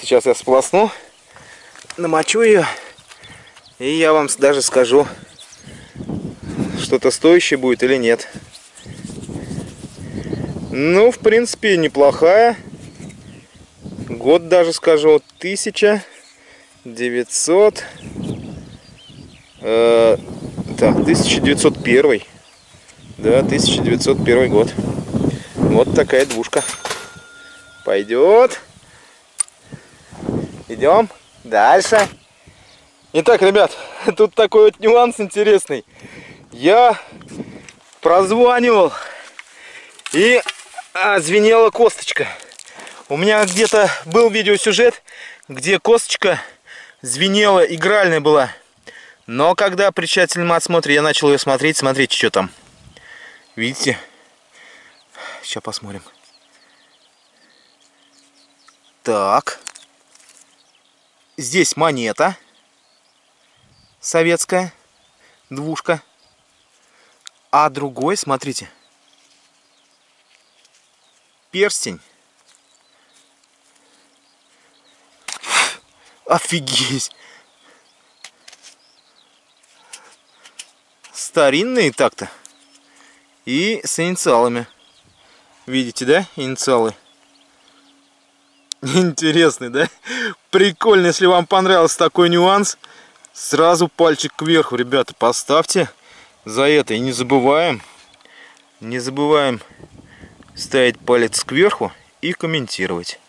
Сейчас я сполосну, намочу ее, и я вам даже скажу, что-то стоящее будет или нет. Ну, в принципе, неплохая. Год даже скажу, тысяча девятьсот... Э, так, тысяча девятьсот первый. Да, тысяча девятьсот первый год. Вот такая двушка. Пойдет. Идем дальше. Итак, ребят, тут такой вот нюанс интересный. Я прозванивал, и а, звенела косточка. У меня где-то был видеосюжет, где косточка звенела, игральная была. Но когда при тщательном отсмотре я начал ее смотреть, смотрите, что там. Видите? Сейчас посмотрим. Так. Здесь монета советская, двушка. А другой, смотрите, перстень. Офигеть! Старинные так-то. И с инициалами. Видите, да? Инициалы. Интересный, да? Прикольно, если вам понравился такой нюанс. Сразу пальчик кверху, ребята, поставьте за это. И не забываем, не забываем ставить палец кверху и комментировать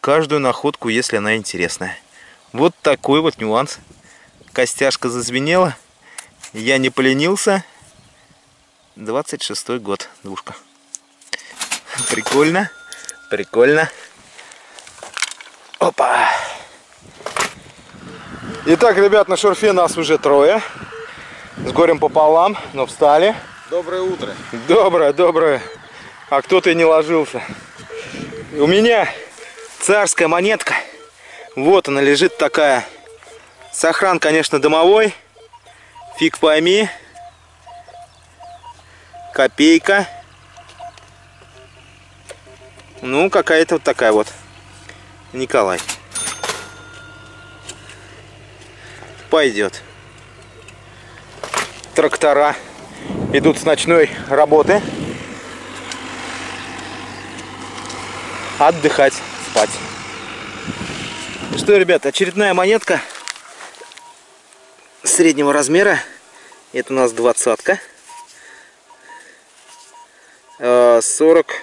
каждую находку, если она интересная. Вот такой вот нюанс. Костяшка зазвенела. Я не поленился. двадцать шестой год, двушка. Прикольно, прикольно. Опа! Итак, ребят, на шурфе нас уже трое. С горем пополам, но встали. Доброе утро. Доброе, доброе. А кто-то и не ложился. У меня царская монетка. Вот она лежит такая. Сохран, конечно, домовой. Фиг пойми. Копейка. Ну, какая-то вот такая вот. Николай. Пойдет. Трактора идут с ночной работы. Отдыхать, спать. Что, ребят, очередная монетка среднего размера. Это у нас двадцатка. сорок,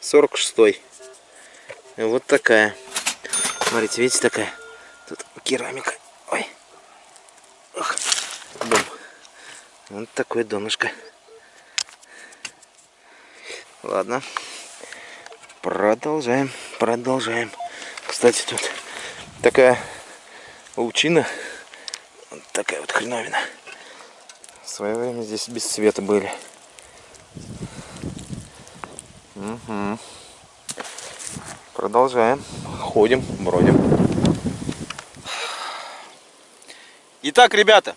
сорок шестой. Вот такая. Смотрите, видите, такая. Тут керамика. Ой. Ох. Дом. Вот такое донышко. Ладно. Продолжаем. Продолжаем. Кстати, тут такая лучина. Вот такая вот хреновина. В свое время здесь без света были. Угу. Продолжаем. Ходим, бродим. Итак, ребята,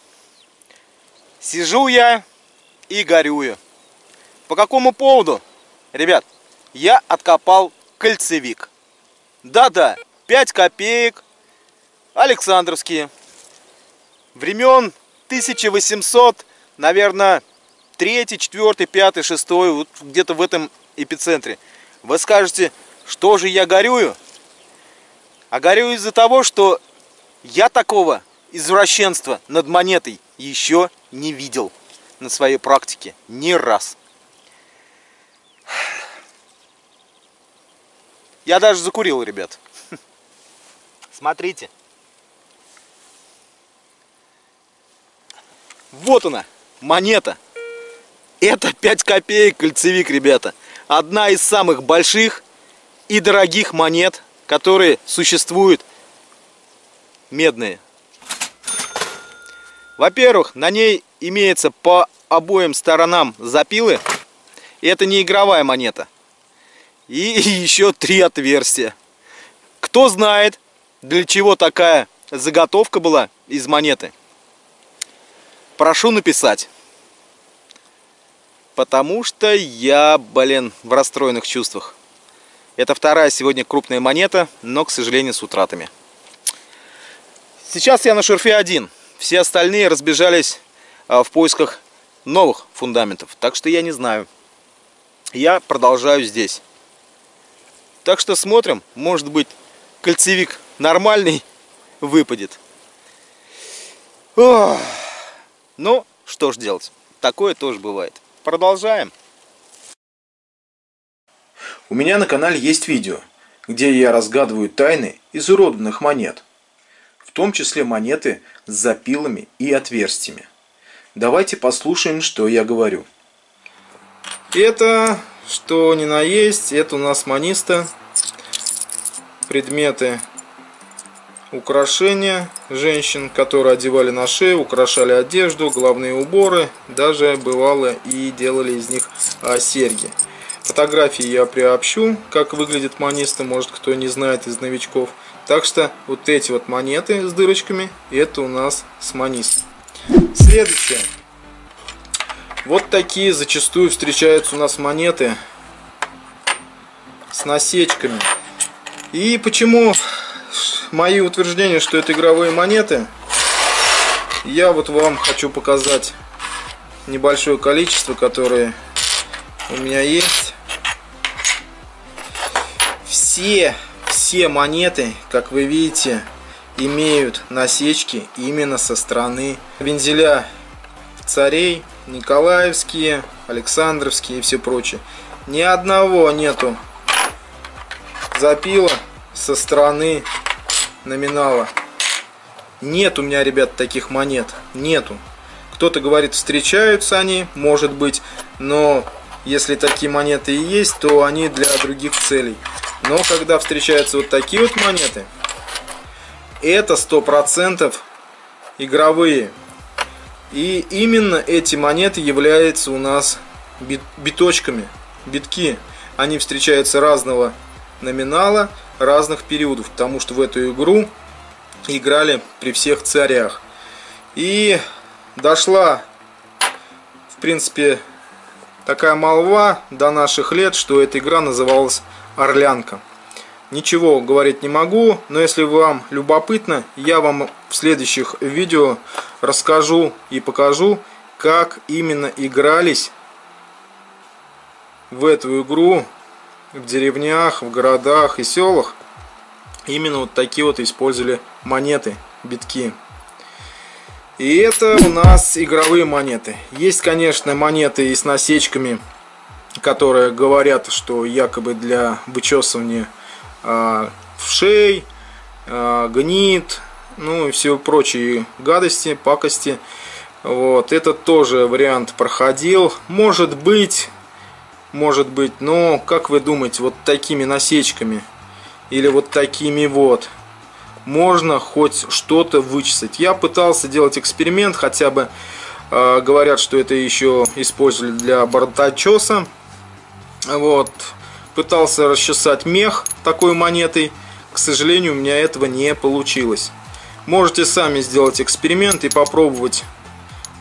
сижу я и горюю. По какому поводу? Ребят, я откопал кольцевик. Да-да, пять копеек, александровские. Времен тысяча восемьсот, наверное, третий, четвёртый, пятый, шестой, вот где-то в этом эпицентре. Вы скажете, что же я горюю? А горюю из-за того, что я такого извращенства над монетой еще не видел на своей практике ни раз. Я даже закурил, ребят. Смотрите. Вот она, монета. Это пять копеек кольцевик, ребята. Одна из самых больших и дорогих монет, которые существуют, медные. Во-первых, на ней имеется по обоим сторонам запилы. Это не игровая монета. И еще три отверстия. Кто знает, для чего такая заготовка была из монеты? Прошу написать. Потому что я, блин, в расстроенных чувствах. Это вторая сегодня крупная монета, но, к сожалению, с утратами. Сейчас я на шурфе один. Все остальные разбежались в поисках новых фундаментов. Так что я не знаю. Я продолжаю здесь. Так что смотрим. Может быть, кольцевик нормальный выпадет. Ох. Ну, что ж делать. Такое тоже бывает. Продолжаем. У меня на канале есть видео, где я разгадываю тайны изуродованных монет, в том числе монеты с запилами и отверстиями. Давайте послушаем, что я говорю. Это, что ни на есть, это у нас маниста, предметы, украшения женщин, которые одевали на шею, украшали одежду, головные уборы, даже бывало и делали из них серьги. Фотографии я приобщу, как выглядят монеты, может кто не знает из новичков. Так что вот эти вот монеты с дырочками, это у нас с монисты. Следующее. Вот такие зачастую встречаются у нас монеты с насечками. И почему мои утверждения, что это игровые монеты, я вот вам хочу показать небольшое количество, которые у меня есть. Все, все монеты, как вы видите, имеют насечки именно со стороны вензеля царей, николаевские, александровские и все прочее. Ни одного нету запила со стороны номинала. Нет у меня, ребят, таких монет. Нету. Кто-то говорит, встречаются они, может быть, но если такие монеты и есть, то они для других целей. Но когда встречаются вот такие вот монеты, это сто процентов игровые. И именно эти монеты являются у нас бит, биточками, битки. Они встречаются разного номинала, разных периодов, потому что в эту игру играли при всех царях. И дошла, в принципе, такая молва до наших лет, что эта игра называлась «Орлянка». Ничего говорить не могу, но если вам любопытно, я вам в следующих видео расскажу и покажу, как именно игрались в эту игру в деревнях, в городах и селах. Именно вот такие вот использовали монеты, битки. И это у нас игровые монеты. Есть, конечно, монеты и с насечками, которые говорят, что якобы для вычесывания в шей, гнит, ну и все прочие гадости, пакости. Вот, этот тоже вариант проходил. Может быть, может быть, но как вы думаете, вот такими насечками или вот такими вот можно хоть что-то вычесать? Я пытался делать эксперимент, хотя бы э, говорят, что это еще использовали для бородочеса. Вот. Пытался расчесать мех такой монетой. К сожалению, у меня этого не получилось. Можете сами сделать эксперимент и попробовать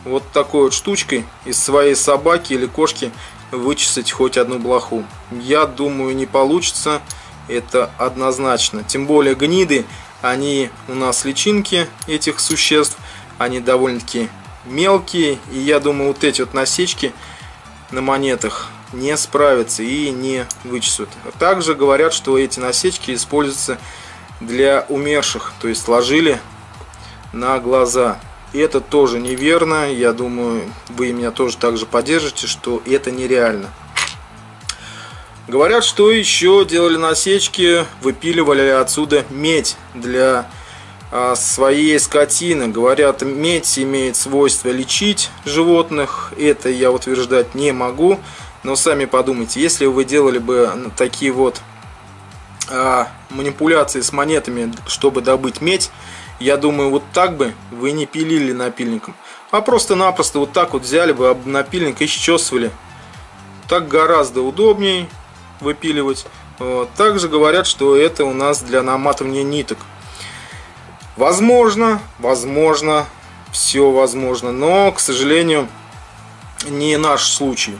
вот такой вот штучкой из своей собаки или кошки вычесать хоть одну блоху. Я думаю, не получится. Это однозначно. Тем более гниды, они у нас личинки этих существ. Они довольно-таки мелкие. И я думаю, вот эти вот насечки на монетах не справятся и не вычесут. Также говорят, что эти насечки используются для умерших, то есть ложили на глаза. Это тоже неверно. Я думаю, вы меня тоже также поддержите, что это нереально. Говорят, что еще делали насечки, выпиливали отсюда медь для своей скотины. Говорят, медь имеет свойство лечить животных. Это я утверждать не могу. Но сами подумайте, если вы делали бы такие вот а, манипуляции с монетами, чтобы добыть медь, я думаю, вот так бы вы не пилили напильником, а просто-напросто вот так вот взяли бы об напильник и счесывали. Так гораздо удобнее выпиливать. Вот. Также говорят, что это у нас для наматывания ниток. Возможно, возможно, все возможно, но, к сожалению, не наш случай.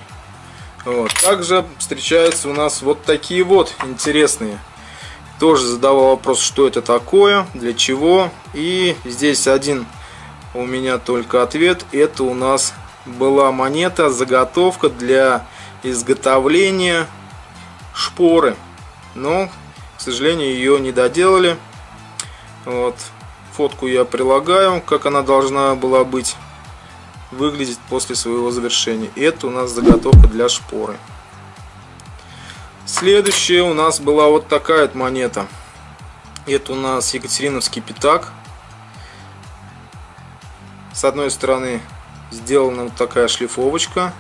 Вот. Также встречаются у нас вот такие вот интересные. Тоже задавал вопрос, что это такое, для чего. И здесь один у меня только ответ. Это у нас была монета, заготовка для изготовления шпоры. Но, к сожалению, ее не доделали. Вот. Фотку я прилагаю, как она должна была быть. Выглядит после своего завершения. Это у нас заготовка для шпоры. Следующая у нас была вот такая вот монета. Это у нас екатериновский пятак. С одной стороны сделана вот такая шлифовочка.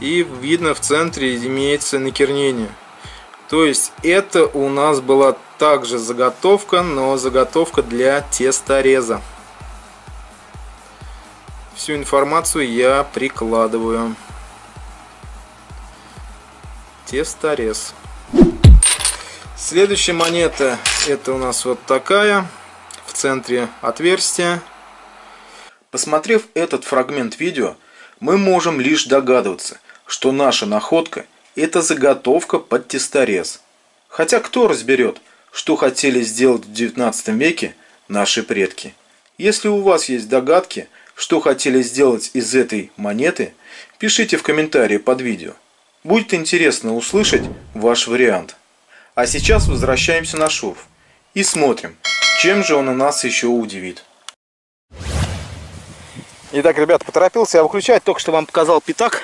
И видно, в центре имеется накернение. То есть это у нас была также заготовка, но заготовка для тестореза. Всю информацию я прикладываю. тесторез. Следующая монета, это у нас вот такая, в центре отверстие. Посмотрев этот фрагмент видео, мы можем лишь догадываться, что наша находка – это заготовка под тесторез. Хотя кто разберет, что хотели сделать в девятнадцатом веке наши предки? Если у вас есть догадки, что хотели сделать из этой монеты, пишите в комментарии под видео. Будет интересно услышать ваш вариант. А сейчас возвращаемся на шурф и смотрим, чем же он у нас еще удивит. Итак, ребята, поторопился я выключать, только что вам показал пятак.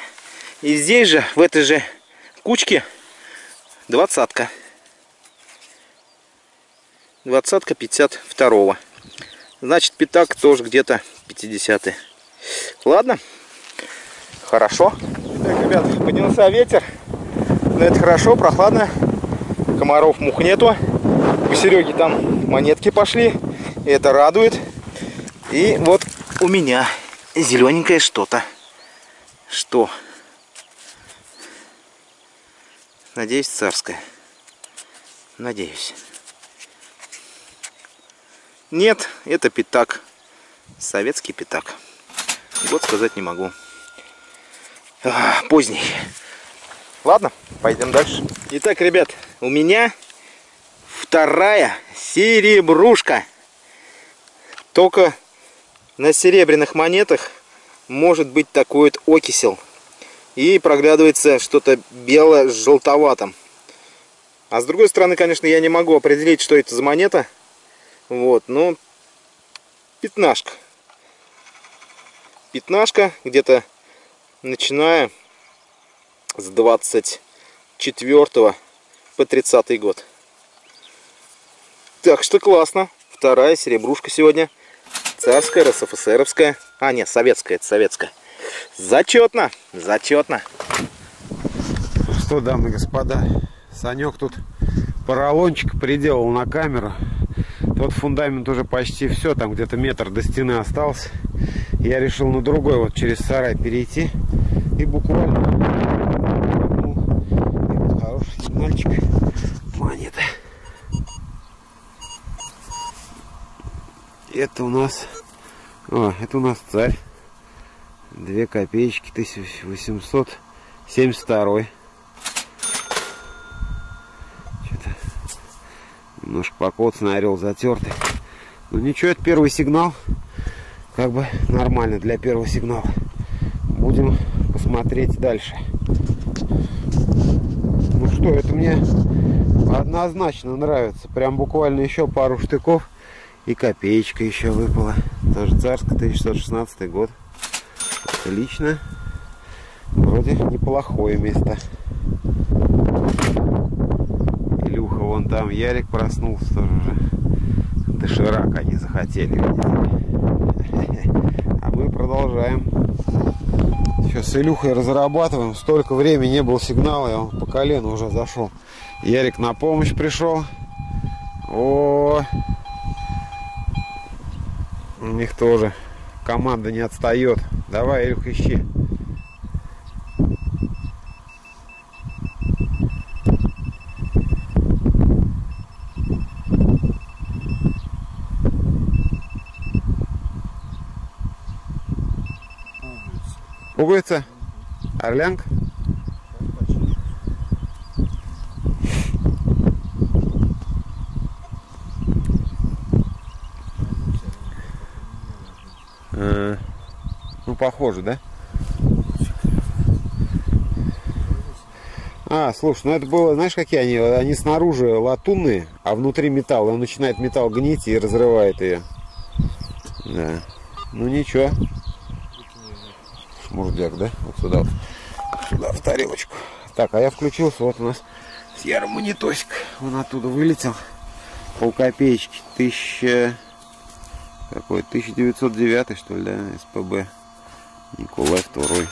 И здесь же, в этой же кучке, двадцатка. Двадцатка пятьдесят второго. Значит, пятак тоже где-то пятидесятый. Ладно, хорошо. Так, ребят, поднялся ветер. Но это хорошо, прохладно. Комаров, мух нету. У Сереги там монетки пошли. Это радует. И вот у меня зелененькое что-то. Что? Надеюсь, царское. Надеюсь. Нет, это пятак. Советский пятак. Вот сказать не могу. А, поздний. Ладно, пойдем дальше. Итак, ребят, у меня вторая серебрушка. Только на серебряных монетах может быть такой вот окисел. И проглядывается что-то бело-желтоватым. А с другой стороны, конечно, я не могу определить, что это за монета. Вот, ну, пятнашка. Пятнашка, где-то начиная с двадцать четвёртого по тридцатый год. Так что классно. Вторая серебрушка сегодня. Царская, РСФСРовская. А, нет, советская, это советская. Зачетно, зачетно. Что, дамы и господа, Санек тут поролончик приделал на камеру. Тот фундамент уже почти все, там где-то метр до стены остался. Я решил на другой вот через сарай перейти. И буквально ну, хороший сигнальчик. Монета. Это у нас. О, это у нас царь. Две копеечки, тысяча восемьсот семьдесят второй. Немножко покоцанный, орел затертый. Ну ничего, это первый сигнал. Как бы нормально для первого сигнала. Будем посмотреть дальше. Ну что, это мне однозначно нравится. Прям буквально еще пару штыков. И копеечка еще выпала. Тоже царская, тысяча шестьсот шестнадцатый год. Отлично. Вроде неплохое место. Илюха, вон там Ярик проснулся тоже уже. Доширак они захотели, видите. А мы продолжаем. Сейчас с Илюхой разрабатываем. Столько времени не было сигнала, я по колено уже зашел. Ярик на помощь пришел. О, у них тоже команда не отстает. Давай, Илюх, ищи. Пуговица? Орлянг? А, ну, похоже, да? А, слушай, ну это было, знаешь, какие они? Они снаружи латунные, а внутри металл. Он начинает металл гнить и разрывает ее. Да. Ну, ничего. Мурдяк, да? Вот сюда вот. Сюда, в тарелочку. Так, а я включился. Вот у нас серый монетосик. Он оттуда вылетел. Полкопеечки. Тысяча... Какой? тысяча девятьсот девятый, что ли, да? СПБ. Николай второй.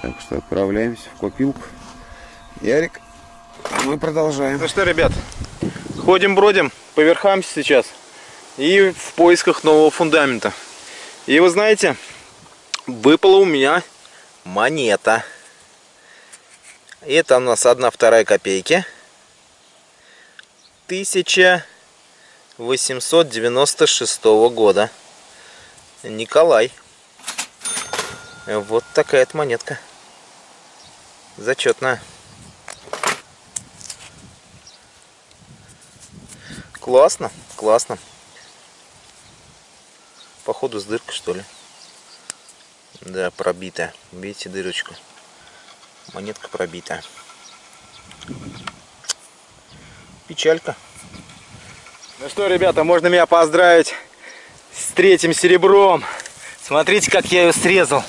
Так что отправляемся в копилку. Ярик. А мы продолжаем. Ну что, ребят, ходим-бродим по верхам сейчас. И в поисках нового фундамента. И вы знаете... Выпала у меня монета. Это у нас одна вторая копейки. тысяча восемьсот девяносто шестого года. Николай. Вот такая-то монетка. Зачетная. Классно, классно. Походу с дыркой, что ли. Да, пробита. Видите дырочку? Монетка пробита. Печалька. Ну что, ребята, можно меня поздравить с третьим серебром. Смотрите, как я ее срезал.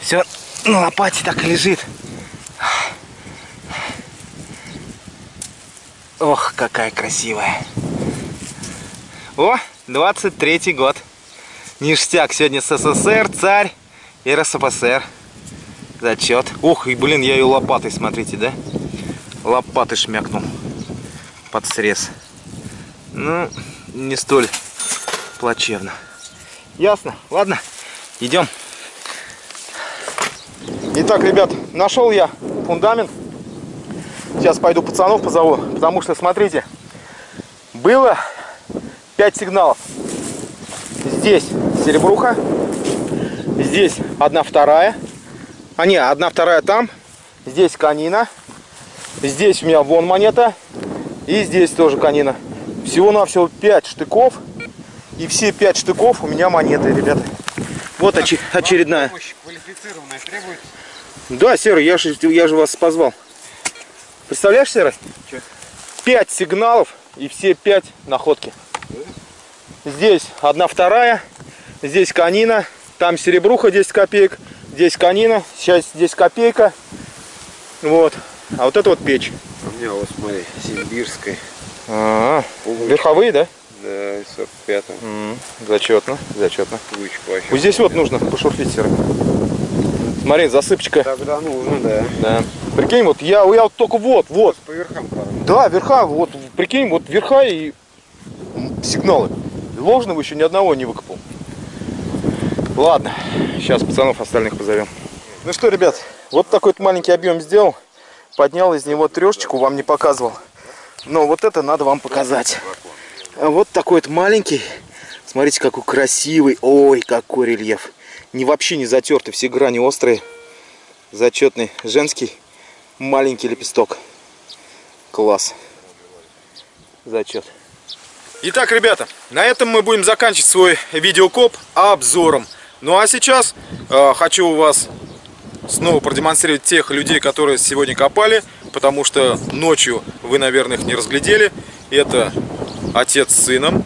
Все на лопате так и лежит. Ох, какая красивая. О, двадцать третий год. Ништяк. Сегодня СССР, царь и РСФСР. Зачет. Ух, и блин, я ее лопатой, смотрите, да? Лопатой шмякнул. Под срез. Ну, не столь плачевно. Ясно. Ладно, идем. Итак, ребят, нашел я фундамент. Сейчас пойду пацанов позову, потому что, смотрите, было пять сигналов. Здесь серебруха, здесь одна вторая, а не, одна вторая там, здесь конина, здесь у меня вон монета, и здесь тоже конина. Всего-навсего пять штыков, и все пять штыков у меня монеты, ребята. Вот так, оч очередная. Помощь квалифицированная требуется. Да, Серый, я же, я же вас позвал. Представляешь, Серый? пять сигналов и все пять находки. Здесь одна вторая, здесь конина, там серебруха десять копеек, здесь конина, сейчас здесь копейка. Вот. А вот это вот печь. У меня вот, смотри, Симбирская. А -а -а. Верховые, да? Да, сорок пятом. М-м, зачетно, зачетно. Вот здесь вот нужно пошурфить, Серый. Смотри, засыпочка. Тогда нужно, да. Да. Прикинь, вот я, я вот только вот, вот. По верхам, правда. Да, верха, вот, прикинь, вот верха и сигналы. Ложного еще ни одного не выкопал. Ладно, сейчас пацанов остальных позовем. Ну что, ребят, вот такой вот маленький объем сделал. Поднял из него трешечку, вам не показывал. Но вот это надо вам показать. Вот такой вот маленький. Смотрите, какой красивый. Ой, какой рельеф. Не вообще не затерты, все грани острые. Зачетный женский маленький лепесток. Класс. Зачет. Итак, ребята, на этом мы будем заканчивать свой видеокоп обзором. Ну а сейчас э, хочу вас снова продемонстрировать тех людей, которые сегодня копали, потому что ночью вы, наверное, их не разглядели. Это отец с сыном,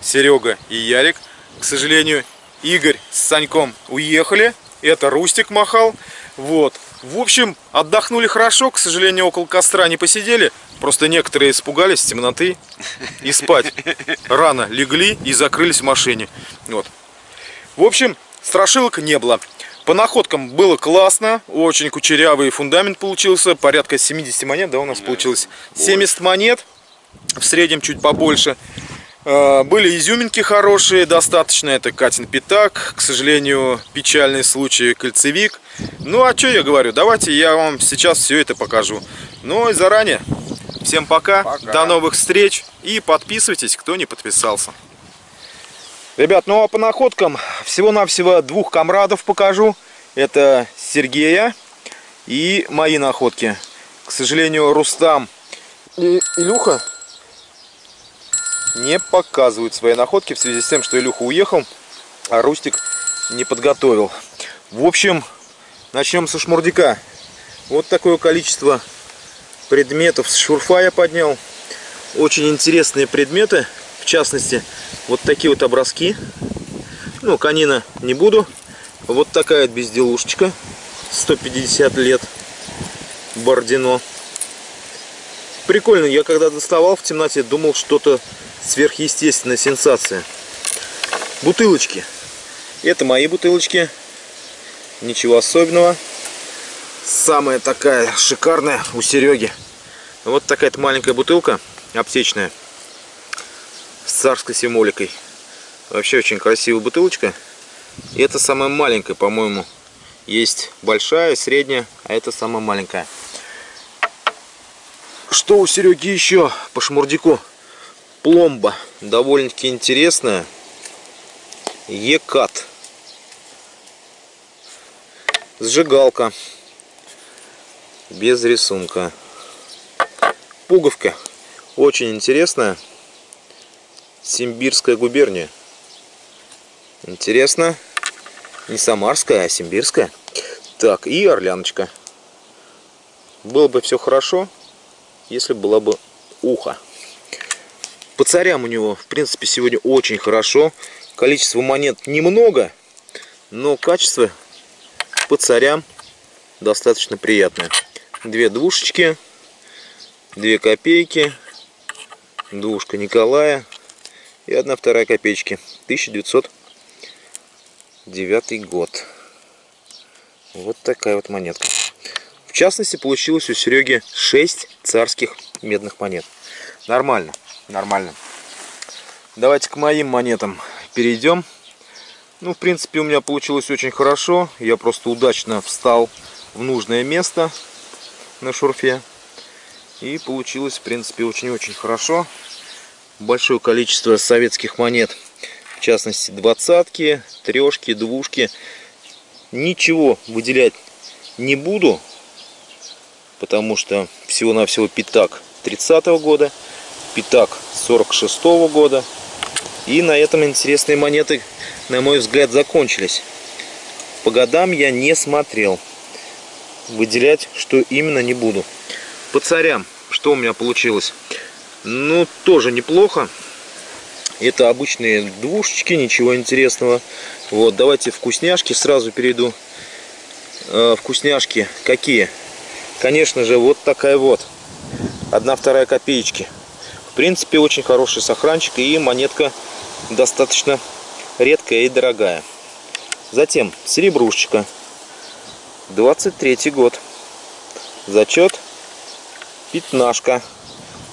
Серега и Ярик. К сожалению, Игорь с Саньком уехали. Это Рустик махал. Вот. В общем, отдохнули хорошо. К сожалению, около костра не посидели. Просто некоторые испугались темноты и спать. Рано легли и закрылись в машине. Вот. В общем, страшилок не было. По находкам было классно. Очень кучерявый фундамент получился. Порядка семидесяти монет, да, у нас получилось? семьдесят монет. В среднем чуть побольше. Были изюминки хорошие, достаточно. Это Катин пятак, к сожалению, печальный случай, кольцевик. Ну а что я говорю, давайте я вам сейчас все это покажу. Ну и заранее, всем пока, пока. До новых встреч. И подписывайтесь, кто не подписался. Ребят, ну а по находкам всего-навсего двух комрадов покажу. Это Сергея и мои находки. К сожалению, Рустам и Илюха не показывают свои находки в связи с тем, что Илюха уехал, а Рустик не подготовил. В общем, начнем со шмурдяка. Вот такое количество предметов с шурфа я поднял. Очень интересные предметы, в частности, вот такие вот образки. Ну, конина не буду. Вот такая вот безделушечка, сто пятьдесят лет, Бородино. Прикольно, я когда доставал в темноте, думал, что-то сверхъестественная сенсация. Бутылочки. Это мои бутылочки. Ничего особенного. Самая такая шикарная у Сереги. Вот такая-то маленькая бутылка. Аптечная. С царской символикой. Вообще очень красивая бутылочка. И это самая маленькая, по-моему. Есть большая, средняя. А это самая маленькая. Что у Сереги еще по шмурдику? Пломба. Довольно-таки интересная. Екат. Сжигалка. Без рисунка. Пуговка. Очень интересная. Симбирская губерния. Интересно. Не Самарская, а Симбирская. Так, и орляночка. Было бы все хорошо, если было бы ухо. По царям у него, в принципе, сегодня очень хорошо. Количество монет немного, но качество по царям достаточно приятное. Две двушечки, две копейки, двушка Николая и одна вторая копеечки. тысяча девятьсот девятый год. Вот такая вот монетка. В частности, получилось у Сереги шесть царских медных монет. Нормально, нормально. Давайте к моим монетам перейдем. Ну, в принципе, у меня получилось очень хорошо. Я просто удачно встал в нужное место на шурфе. И получилось, в принципе, очень-очень хорошо. Большое количество советских монет. В частности, двадцатки, трешки, двушки. Ничего выделять не буду, потому что всего-навсего пятак тридцатого года, пятак сорок шестого года. И на этом интересные монеты, на мой взгляд, закончились. По годам я не смотрел. Выделять, что именно, не буду. По царям, что у меня получилось? Ну, тоже неплохо. Это обычные двушечки, ничего интересного. Вот, давайте вкусняшки сразу перейду. Э, вкусняшки какие? Конечно же, вот такая вот. Одна вторая копеечки. В принципе, очень хороший сохранчик. И монетка достаточно редкая и дорогая. Затем серебрушечка. двадцать третий год. Зачет. Пятнашка.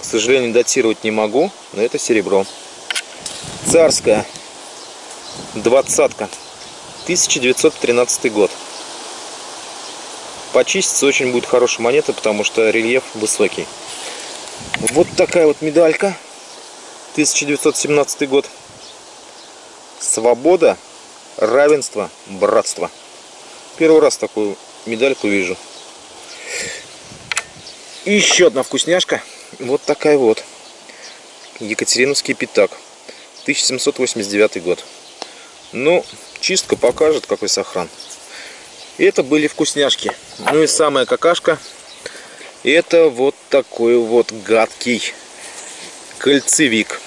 К сожалению, датировать не могу, но это серебро. Царская двадцатка, тысяча девятьсот тринадцатый год. Почиститься очень будет хорошая монета, потому что рельеф высокий. Вот такая вот медалька, тысяча девятьсот семнадцатый год. Свобода, равенство, братство. Первый раз такую медальку вижу. И еще одна вкусняшка, вот такая вот. Екатериновский пятак. тысяча семьсот восемьдесят девятый год. Ну, чистка покажет, какой сохран. Это были вкусняшки. Ну и самая какашка. Это вот такой вот гадкий кольцевик.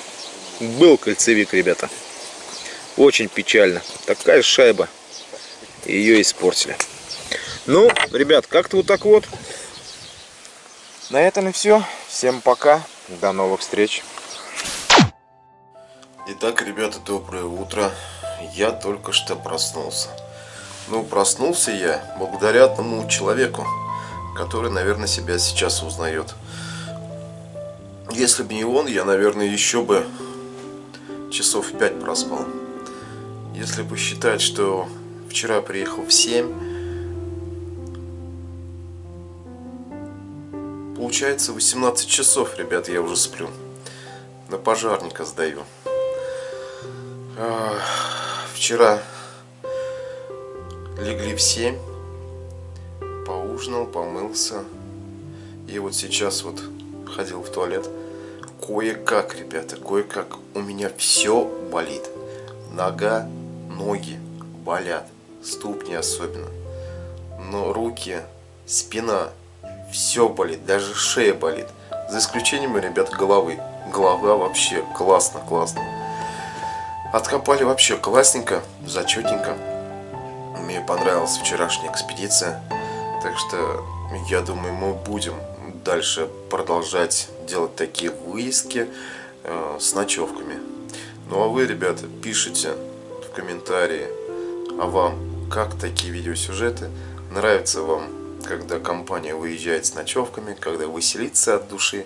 Был кольцевик, ребята. Очень печально. Такая шайба. Ее испортили. Ну, ребят, как-то вот так вот. На этом и все. Всем пока. До новых встреч. Итак, ребята, доброе утро. Я только что проснулся. Ну, проснулся я благодаря одному человеку, который, наверное, себя сейчас узнает. Если бы не он, я, наверное, еще бы часов пять проспал. Если бы считать, что вчера приехал в семь, получается восемнадцать часов, ребят, я уже сплю. На пожарника сдаю. Вчера легли в семь, поужинал, помылся. И вот сейчас вот ходил в туалет. Кое-как, ребята, кое-как. У меня все болит. Нога, ноги болят. Ступни особенно. Но руки, спина, все болит. Даже шея болит. За исключением, ребят, головы. Голова вообще классно, классно. Откопали вообще классненько, зачетненько. Мне понравилась вчерашняя экспедиция. Так что, я думаю, мы будем дальше продолжать делать такие выездки э, с ночевками. Ну а вы, ребята, пишите в комментарии, а вам как такие видеосюжеты? Нравится вам, когда компания выезжает с ночевками, когда веселится от души?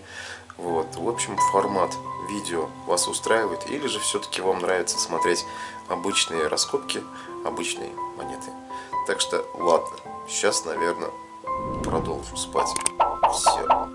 Вот, в общем, формат видео вас устраивает, или же все-таки вам нравится смотреть обычные раскопки, обычные монеты. Так что, ладно, сейчас, наверное, продолжу спать. Все.